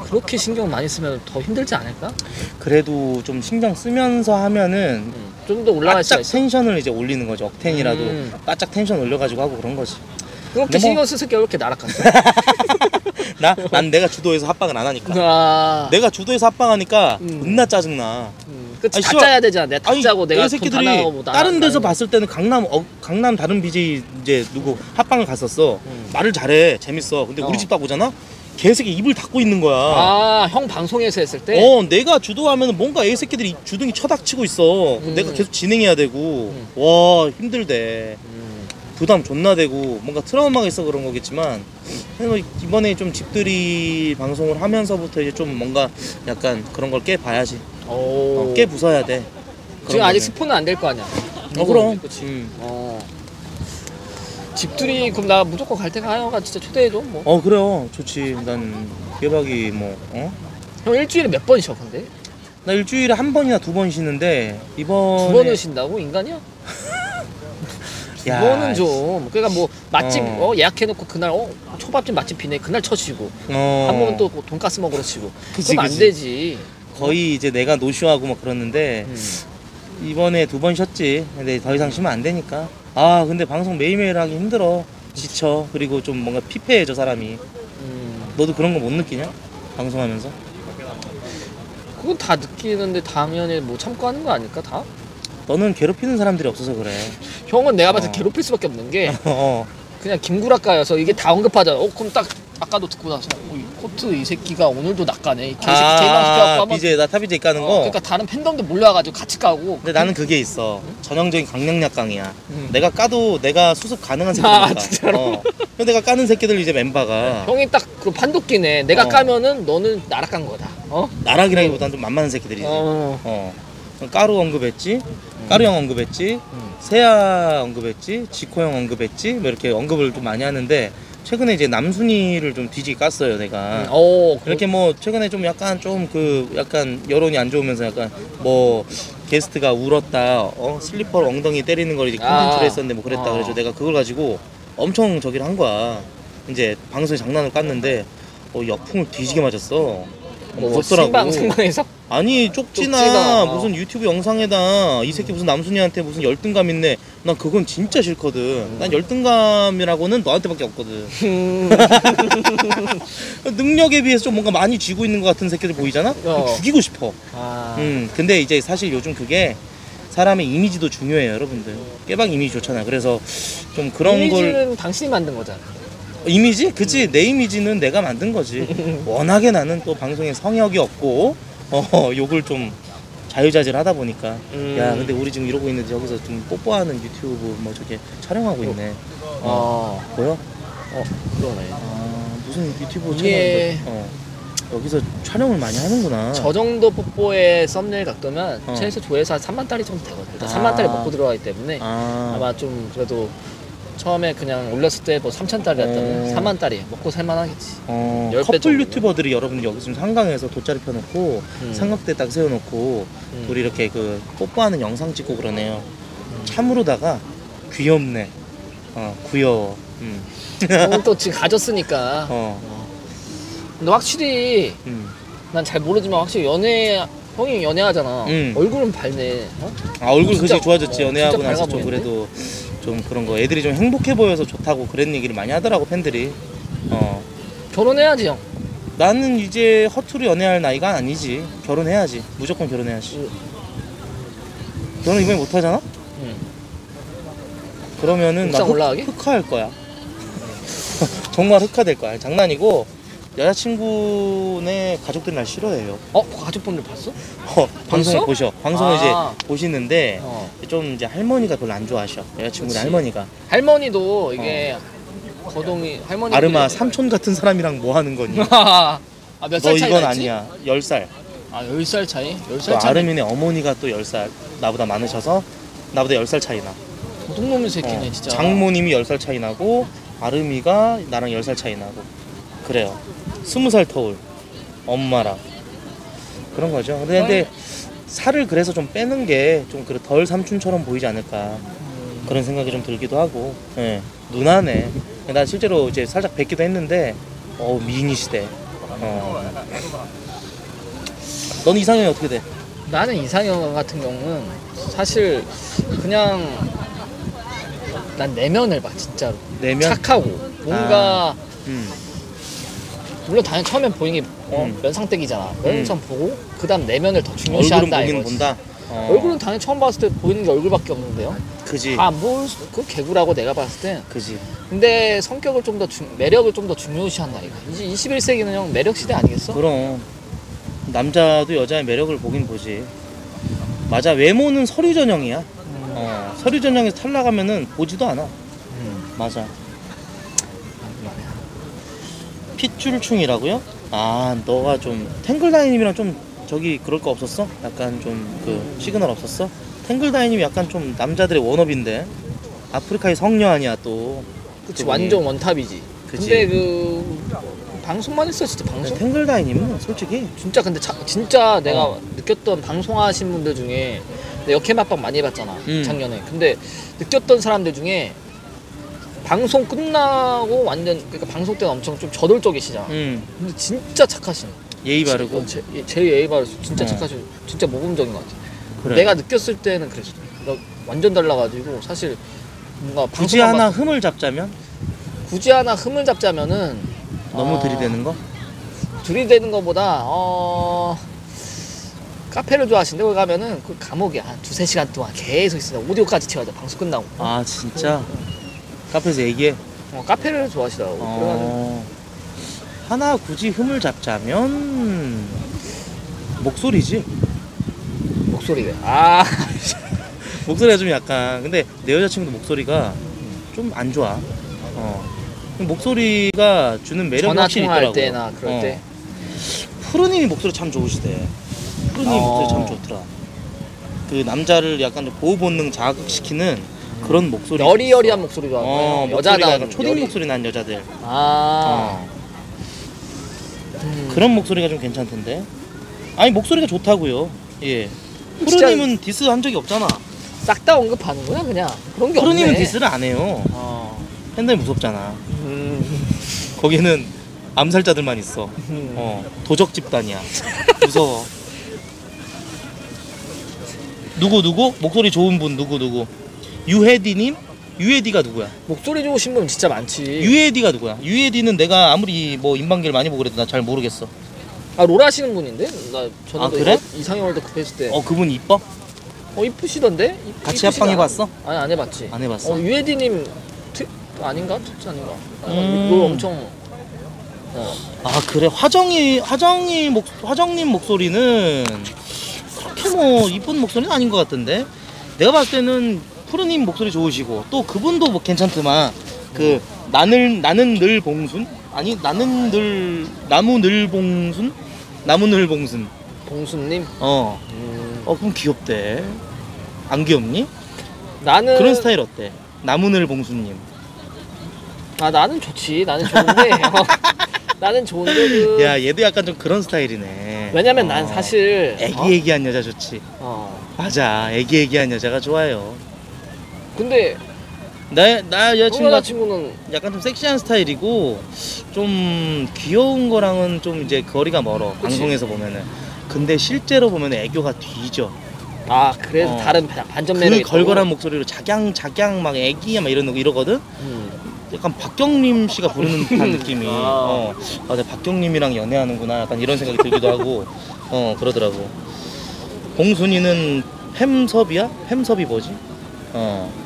그렇게 신경 많이 쓰면 더 힘들지 않을까? 그래도 좀 신경 쓰면서 하면은 음. 좀 더 올라갈 수가 있어. 텐션을 이제 올리는 거지. 억텐이라도 음. 바짝 텐션 올려가지고 하고 그런 거지. 그렇게 신경 쓰실 게 왜 이렇게 나락갔어? 나? 난 내가 주도해서 합방을 안 하니까. 아 내가 주도해서 합방하니까 음. 겁나 짜증나. 음. 그치, 아니, 다 짜야 되잖아. 내가 다 짜고 내가 돈 다 나가고 뭐 다른 나는... 데서 봤을 때는 강남 어, 강남 다른 비제이 이제 누구 합방을 갔었어. 음. 말을 잘해. 재밌어. 근데 어. 우리 집 딱 오잖아? 개새끼 입을 닫고 있는 거야. 아, 형 방송에서 했을 때? 어, 내가 주도하면 뭔가 애새끼들이 주둥이 쳐닥치고 있어. 음. 내가 계속 진행해야 되고. 음. 와, 힘들대. 음. 부담 존나 되고 뭔가 트라우마가 있어 그런 거겠지만 이번에 좀 집들이 방송을 하면서부터 이제 좀 뭔가 약간 그런 걸 깨 봐야지. 어, 깨 부숴야 돼. 지금 아직 거는. 스포는 안 될 거 아니야. 어 그럼. 그치. 음. 어. 집들이 그럼 나 무조건 갈 때가 하여가 진짜 초대해줘 뭐. 어 그래요. 좋지. 난 깨박이 뭐 어? 형 일주일에 몇 번 쉬어 근데? 나 일주일에 한 번이나 두 번 쉬는데 이번에 두 번을 쉰다고? 인간이야? 그거는 좀 그러니까 뭐 맛집 어. 어, 예약해놓고 그날 어, 초밥집 맛집이네 그날 쳐지고 어. 한 번은 또 돈가스 먹으러 치고 그럼 안 되지. 거의 이제 내가 노쇼하고 막 그러는데 음. 이번에 두 번 쉬었지. 근데 더 이상 쉬면 안 되니까. 아 근데 방송 매일매일 하기 힘들어. 지쳐. 그리고 좀 뭔가 피폐해져 사람이. 음. 너도 그런 거 못 느끼냐? 방송하면서? 그건 다 느끼는데 당연히 뭐 참고하는 거 아닐까 다? 너는 괴롭히는 사람들이 없어서 그래. 형은 내가 봤을 때 어. 괴롭힐 수밖에 없는 게 어. 그냥 김구라가여서 이게 다 언급하잖아. 어 그럼 딱 아까도 듣고 나서 어, 이 코트 이 새끼가 오늘도 낚아네. 이 개새끼 비제이 나 타비제이 까는 어, 거. 그러니까 다른 팬덤도 몰려와가지고 같이 까고. 근데 나는 그게 있어. 응? 전형적인 강력약 강이야. 응. 내가 까도 내가 수습 가능한 새끼들. 아 진짜로. 어. 내가 까는 새끼들 이제 멤버가. 형이 딱 그 판독기네. 내가 어. 까면은 너는 나락 간 거다. 어? 나락이라기보다는 좀 만만한 새끼들이지. 어. 어. 까루 언급했지, 음. 까루 형 언급했지, 음. 세아 언급했지, 지코 형 언급했지, 뭐 이렇게 언급을 좀 많이 하는데 최근에 이제 남순이를 좀 뒤지게 깠어요 내가. 어. 음. 이렇게 뭐 최근에 좀 약간 좀 그 약간 여론이 안 좋으면서 약간 뭐 게스트가 울었다, 어 슬리퍼로 엉덩이 때리는 걸 이제 콘텐츠로 아. 했었는데 뭐 그랬다 아. 그래서 내가 그걸 가지고 엄청 저기를 한 거야. 이제 방송에 장난을 깠는데 어 역풍을 뒤지게 맞았어. 뭐 신방 신방에서? 아니 쪽지나, 쪽지나 무슨 유튜브 영상에다 이 새끼 무슨 남순이한테 무슨 열등감 있네. 난 그건 진짜 싫거든. 음. 난 열등감이라고는 너한테밖에 없거든. 음. 능력에 비해서 좀 뭔가 많이 쥐고 있는 것 같은 새끼들 보이잖아? 어. 죽이고 싶어. 아. 음, 근데 이제 사실 요즘 그게 사람의 이미지도 중요해요 여러분들. 깨박 이미지 좋잖아. 그래서 좀 그런 이미지는 걸 이미지는 당신이 만든 거잖아. 이미지? 그치. 음. 내 이미지는 내가 만든 거지. 워낙에 나는 또 방송에 성역이 없고 어 욕을 좀 자유자재를 하다 보니까. 음. 야 근데 우리 지금 이러고 있는데 여기서 좀 뽀뽀하는 유튜브 뭐 저게 촬영하고 있네. 어. 아. 보여? 어 그러네. 아 무슨 유튜브 촬영하는 거. 어. 여기서 촬영을 많이 하는구나. 저 정도 뽀뽀의 썸네일 각도면 어. 최소 조회수 한 삼만 달이 정도 되거든요. 일단 아. 삼만 달이 먹고 들어가기 때문에 아. 아마 좀 그래도 처음에 그냥 올렸을 때 뭐 삼천 달이었다면 어. 삼만 달이 먹고 살만하겠지. 어. 커플 정도면. 유튜버들이 여러분 여기 지금 한강에서 돗자리 펴놓고 음. 삼각대 딱 세워놓고 음. 우리 이렇게 그 뽀뽀하는 영상 찍고 그러네요. 음. 참으로다가 귀엽네. 어 귀여워. 음. 오늘 또 지금 가졌으니까. 어. 어. 근데 확실히 음. 난 잘 모르지만 확실히 연애 형이 연애하잖아. 음. 얼굴은 밝네. 어? 아 얼굴 그지 좋아졌지. 어, 연애하고 나서 좀 그래도. 좀 그런 거 애들이 좀 행복해 보여서 좋다고 그런 얘기를 많이 하더라고 팬들이. 어 결혼해야지 형. 나는 이제 허투루 연애할 나이가 아니지. 결혼해야지. 무조건 결혼해야지. 응. 결혼 이번에 못 하잖아? 응. 그러면은 나 올라가게? 흑화할 거야. 정말 흑화될 거야. 장난이고 여자친구네 가족들이 날 싫어해요. 어? 가족분들 봤어? 어, 방송을 봤어? 보셔. 방송을 아 이제 보시는데 어. 좀 이제 할머니가 별로 안 좋아하셔. 여자친구네 할머니가. 할머니도 이게 어. 거동이 할머니. 아름아 삼촌 같은 사람이랑 뭐 하는 거니? 아, 몇 살 너 차이 이건 나지? 아니야. 열 살. 아, 열 살 차이? 열 살 차이. 아름이네 어머니가 또 열 살 나보다 많으셔서 나보다 열 살 차이 나. 도둑놈의 새끼네 어. 진짜. 장모님이 열 살 차이 나고 아름이가 나랑 열 살 차이 나고. 그래요. 스무 살 터울 엄마랑 그런 거죠. 근데, 근데 살을 그래서 좀 빼는 게 좀 그래 덜 삼촌처럼 보이지 않을까 그런 생각이 좀 들기도 하고. 예, 누나네. 나 실제로 이제 살짝 뵙기도 했는데 어 미인이시대. 어. 넌 이상형이 어떻게 돼? 나는 이상형 같은 경우는 사실 그냥 난 내면을 봐 진짜로. 내면? 착하고 뭔가. 아, 음. 물론 당연히 처음엔 보이는 게 어, 음. 면상택이잖아. 면상 음. 보고 그 다음 내면을 더 중요시한다. 얼굴은 보기는 본다? 어. 얼굴은 당연히 처음 봤을 때 보이는 게 얼굴밖에 없는데요. 그지. 아, 뭐 그 개구라고 내가 봤을 때. 그지. 근데 성격을 좀 더 매력을 좀 더 중요시한다 이거. 이제 이십일 세기는 형 매력 시대 아니겠어? 그럼 남자도 여자의 매력을 보긴 보지. 맞아. 외모는 서류 전형이야. 음. 어, 서류 전형에서 탈락하면은 보지도 않아. 음. 맞아. 핏줄충이라고요? 아 너가 좀 탱글다이님이랑 좀 저기 그럴 거 없었어? 약간 좀 그 시그널 없었어? 탱글다이님이 약간 좀 남자들의 워너비인데 아프리카의 성녀 아니야 또. 그치 그 완전 원탑이지. 그치? 근데 그 방송만 했어 진짜 방송? 탱글다이님은 솔직히 진짜 근데 자, 진짜 내가 어. 느꼈던 방송하신 분들 중에 역캠 합방 많이 해봤잖아 음. 작년에. 근데 느꼈던 사람들 중에 방송 끝나고 완전 그러니까 방송 때는 엄청 좀 저돌적이시잖아. 음. 근데 진짜 착하신. 예의 바르고. 제, 제일 예의 바르고 진짜 어. 착하신. 진짜 모범적인 것 같아. 그래. 내가 느꼈을 때는 그랬어. 나 완전 달라가지고 사실 뭔가 굳이 하나 봤... 흠을 잡자면? 굳이 하나 흠을 잡자면은 너무 어... 들이대는 거? 들이대는 거보다 어... 카페를 좋아하시는데 거기 가면은 그 감옥에 한 두세 시간 동안 계속 있어. 오디오까지 채워야 돼 방송 끝나고. 아 진짜? 카페에서 얘기해? 어, 카페를 좋아하시더라고. 어... 하나 굳이 흠을 잡자면 목소리지. 목소리래. 아 목소리가 좀 약간 근데 내 여자친구도 목소리가 좀 안 좋아. 어. 목소리가 주는 매력이 확실히 있더라고. 전화 통화할 때나 그럴 어. 때 푸르님이 목소리 참 좋으시대. 푸르님이 어... 목소리 참 좋더라. 그 남자를 약간 보호 본능 자극시키는 그런 목소리. 여리여리한 목소리 좋아하는 어, 여자다. 초딩 여리. 목소리 난 여자들. 아. 어. 음. 그런 목소리가 좀 괜찮던데. 아니 목소리가 좋다고요. 예. 프로님은 디스 한 적이 없잖아. 싹 다 언급하는 거야 그냥. 그런 게 없네. 프로님은 디스를 안 해요. 어. 팬들이 무섭잖아. 음. 거기는 암살자들만 있어. 음. 어. 도적 집단이야. 무서워. 누구 누구? 목소리 좋은 분 누구 누구? 유헤디님? 유헤디가 누구야? 목소리 좋으신 분 진짜 많지. 유헤디가 누구야? 유헤디는 내가 아무리 뭐 인방계를 많이 보고 그래도 나 잘 모르겠어. 아 롤 하시는 분인데? 나 전에도 아, 그래? 이상형 월드 급했을 때. 어 그분 이뻐? 어 이쁘시던데? 이쁘, 같이 합방 해봤어? 아니 안 해봤지. 안 해봤어. 어, 유헤디님 특 아닌가? 특 아닌가? 아, 음... 롤 엄청. 어. 아 그래 화정이 화정이 목 화정님 목소리는 그렇게 뭐 이쁜 목소리는 아닌 것 같던데. 내가 봤을 때는. 푸르님 목소리 좋으시고 또 그분도 뭐 괜찮더만 그 나는 나는 늘 봉순? 아니 나는 늘 나무늘봉순? 나무늘봉순. 봉순님? 어. 음. 어 그럼 귀엽대. 안 귀엽니? 나는 그런 스타일 어때? 나무늘봉순님. 아 나는 좋지. 나는 좋은데. 나는 좋은데. 그... 야 얘도 약간 좀 그런 스타일이네. 왜냐면 어. 난 사실 애기애기한 어? 여자 좋지. 어. 맞아. 애기애기한 여자가 좋아요. 근데 나, 나 여자친구가 친구는 약간 좀 섹시한 스타일이고 좀 귀여운 거랑은 좀 이제 거리가 멀어. 그치? 방송에서 보면은. 근데 실제로 보면은 애교가 뒤져. 아 그래서 어. 다른 반전 매력이 그 걸걸한 목소리로 작양 작양 막 애기야 막 이런 거 이러거든. 음. 약간 박경림 씨가 부르는 듯한 느낌이. 아. 어. 아, 내가 박경림이랑 연애하는구나. 약간 이런 생각이 들기도 하고. 어 그러더라고. 봉순이는 햄섭이야? 햄섭이 뭐지? 어.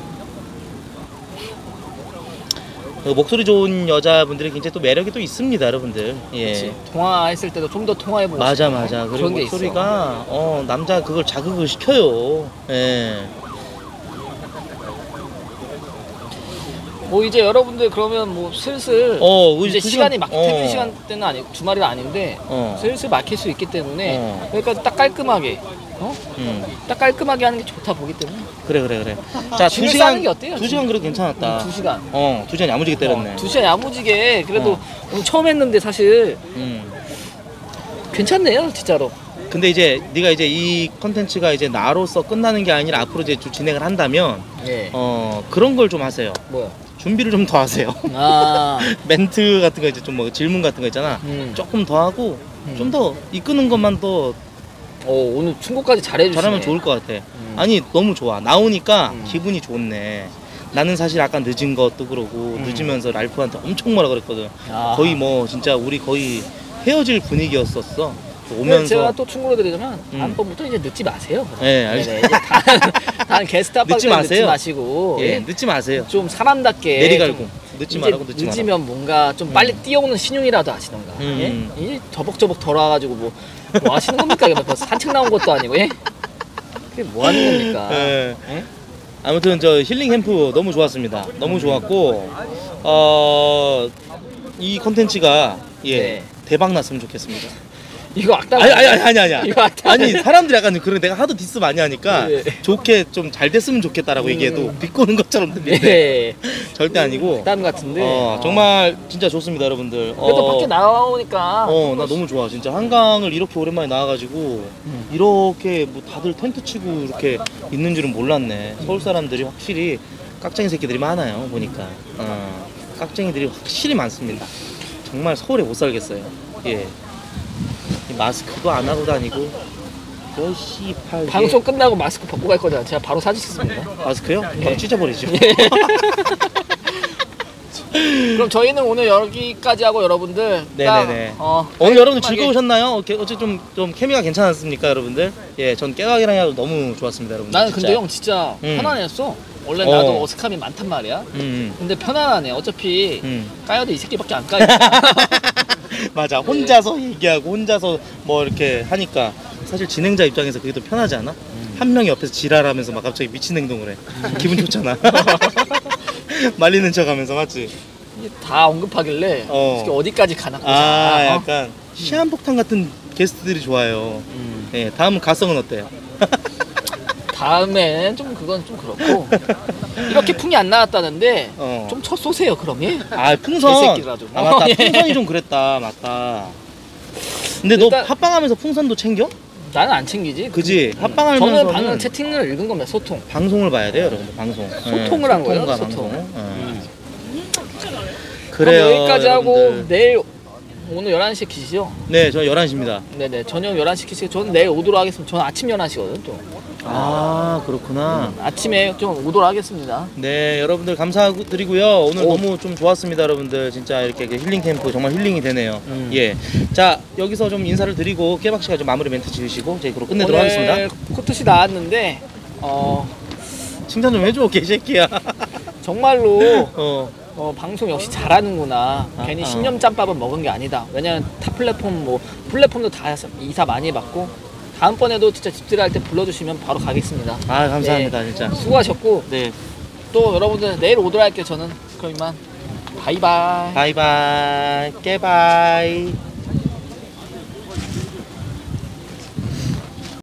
그 목소리 좋은 여자분들이 굉장히 또 매력이 또 있습니다, 여러분들. 예. 그치. 통화했을 때도 좀 더 통화해보고. 맞아, 맞아. 그리고 목소리가 어, 남자 그걸 자극을 시켜요. 예. 뭐 이제 여러분들 그러면 뭐 슬슬 어, 이제 시간, 시간이 막 퇴근 어. 시간대는 아니 주말이 아닌데 어. 슬슬 막힐 수 있기 때문에 어. 그러니까 딱 깔끔하게. 어? 음. 딱 깔끔하게 하는 게 좋다 보기 때문에. 그래 그래 그래. 자, 두 시간. 두 시간 그래도 괜찮았다. 두 시간. 어, 두 시간 야무지게 때렸네. 어, 두 시간 야무지게 그래도 어. 오늘 처음 했는데 사실 음. 괜찮네요, 진짜로. 근데 이제 네가 이제 이 컨텐츠가 이제 나로서 끝나는 게 아니라 앞으로 이제 진행을 한다면 예. 어 그런 걸 좀 하세요. 뭐요? 준비를 좀 더 하세요. 아. 멘트 같은 거 이제 좀 뭐 질문 같은 거 있잖아. 음. 조금 더 하고 음. 좀 더 이끄는 것만 더. 어 오늘 충고까지 잘해주시네. 잘하면 좋을 것 같아. 음. 아니 너무 좋아. 나오니까 음. 기분이 좋네. 나는 사실 아까 늦은 것도 그러고 음. 늦으면서 랄프한테 엄청 뭐라 그랬거든. 아. 거의 뭐 진짜 우리 거의 헤어질 분위기였었어. 오면서 제가 또 충고를 드리자면 음. 다음번부터 이제 늦지 마세요. 네 알겠습니다. 다른 게스트 앞에서 늦지 마시고 예, 늦지 마세요. 좀 사람답게 내리갈고 늦지 말라고. 늦지 늦으면 말하고. 뭔가 좀 빨리 음. 뛰어오는 신용이라도 하시던가. 음. 예? 이 저벅저벅 돌아와가지고 뭐, 뭐 하시는 겁니까? 산책 나온 것도 아니고 예? 그게 뭐 하는 겁니까? 예. 예? 아무튼 저 힐링 캠프 너무 좋았습니다. 너무 좋았고 어, 이 컨텐츠가 예 네. 대박 났으면 좋겠습니다. 이거 악담 아니 아니 아니 아니야. 이거 악담 아니 사람들이 약간 그런 내가 하도 디스 많이 하니까 예. 좋게 좀 잘 됐으면 좋겠다라고 음. 얘기해도 비꼬는 것처럼 들리는데 예. 절대 아니고 악담 같은데 어, 어. 정말 진짜 좋습니다, 여러분들. 그래도 어. 밖에 나와오니까 어 나 너무 좋아 진짜. 한강을 이렇게 오랜만에 나와가지고 음. 이렇게 뭐 다들 텐트 치고 이렇게 있는 줄은 몰랐네. 음. 서울 사람들이 확실히 깍쟁이 새끼들이 많아요 보니까. 어, 깍쟁이들이 확실히 많습니다. 정말 서울에 못 살겠어요. 예. 마스크도 안 하고 다니고 너 씨발 방송 끝나고 마스크 벗고 갈 거잖아. 제가 바로 사주셨습니다. 마스크요? 예. 바로 찢어버리죠. 예. 그럼 저희는 오늘 여기까지 하고 여러분들 네네네 어, 오늘 여러분들 즐거우셨나요? 어째 좀, 좀 케미가 괜찮았습니까 여러분들? 예, 전 깨박이랑 너무 좋았습니다 여러분들. 나는 근데 형 진짜 음. 편안했어. 원래 어. 나도 어색함이 많단 말이야. 음. 근데 편안하네. 어차피 음. 까여도 이 새끼밖에 안 까여. 맞아. 혼자서 네. 얘기하고 혼자서 뭐 이렇게 하니까 사실 진행자 입장에서 그게 더 편하지 않아? 음. 한 명이 옆에서 지랄하면서 막 갑자기 미친 행동을 해. 음. 기분 좋잖아. 말리는 척하면서 맞지? 이게 다 언급하길래 어. 어디까지 가나 보자. 아, 약간 어? 시한폭탄 같은 게스트들이 좋아요. 음. 네, 다음 가성은 어때요? 다음엔 좀 그건 좀 그렇고 이렇게 풍이 안 나왔다는데 어. 좀 쳐 쏘세요 그럼. 예? 아 풍선! 아 맞다 풍선이 좀 그랬다 맞다. 근데 일단, 너 팟빵하면서 풍선도 챙겨? 나는 안 챙기지. 그지? 음. 팟빵하면서 저는 방금 채팅을 읽은 겁니다. 소통 방송을 봐야 돼요 여러분. 방송 소통을 네. 한 거예요 소통. 방송. 음. 그래요 그럼 여기까지 여러분들. 하고 내일 오늘 열한 시에 키시죠? 네 저는 열한 시입니다. 네네 저녁 열한 시 키시고 저는 내일 오도록 하겠습니다. 저는 아침 열한 시거든 또. 아 그렇구나. 음, 아침에 좀 오도록 하겠습니다. 네 여러분들 감사드리고요. 오늘 오. 너무 좀 좋았습니다 여러분들. 진짜 이렇게 힐링 캠프 정말 힐링이 되네요. 음. 예. 자 여기서 좀 인사를 드리고 깨박씨가 좀 마무리 멘트 지으시고 저희 그로 끝내도록 하겠습니다. 오늘 코트시 나왔는데 어 칭찬 좀 해줘 개새끼야. 정말로 어. 어, 방송 역시 잘하는구나. 아, 괜히 아, 신념 짬밥은 먹은 게 아니다. 왜냐면 타 플랫폼 뭐 플랫폼도 다 이사 많이 받고 다음번에도 진짜 집들이 할 때 불러주시면 바로 가겠습니다. 아 감사합니다. 네, 진짜 수고하셨고 네. 또 여러분들 내일 오도록 할게요 저는. 그럼 이만. 바이바이. 바이바이. 깨바이.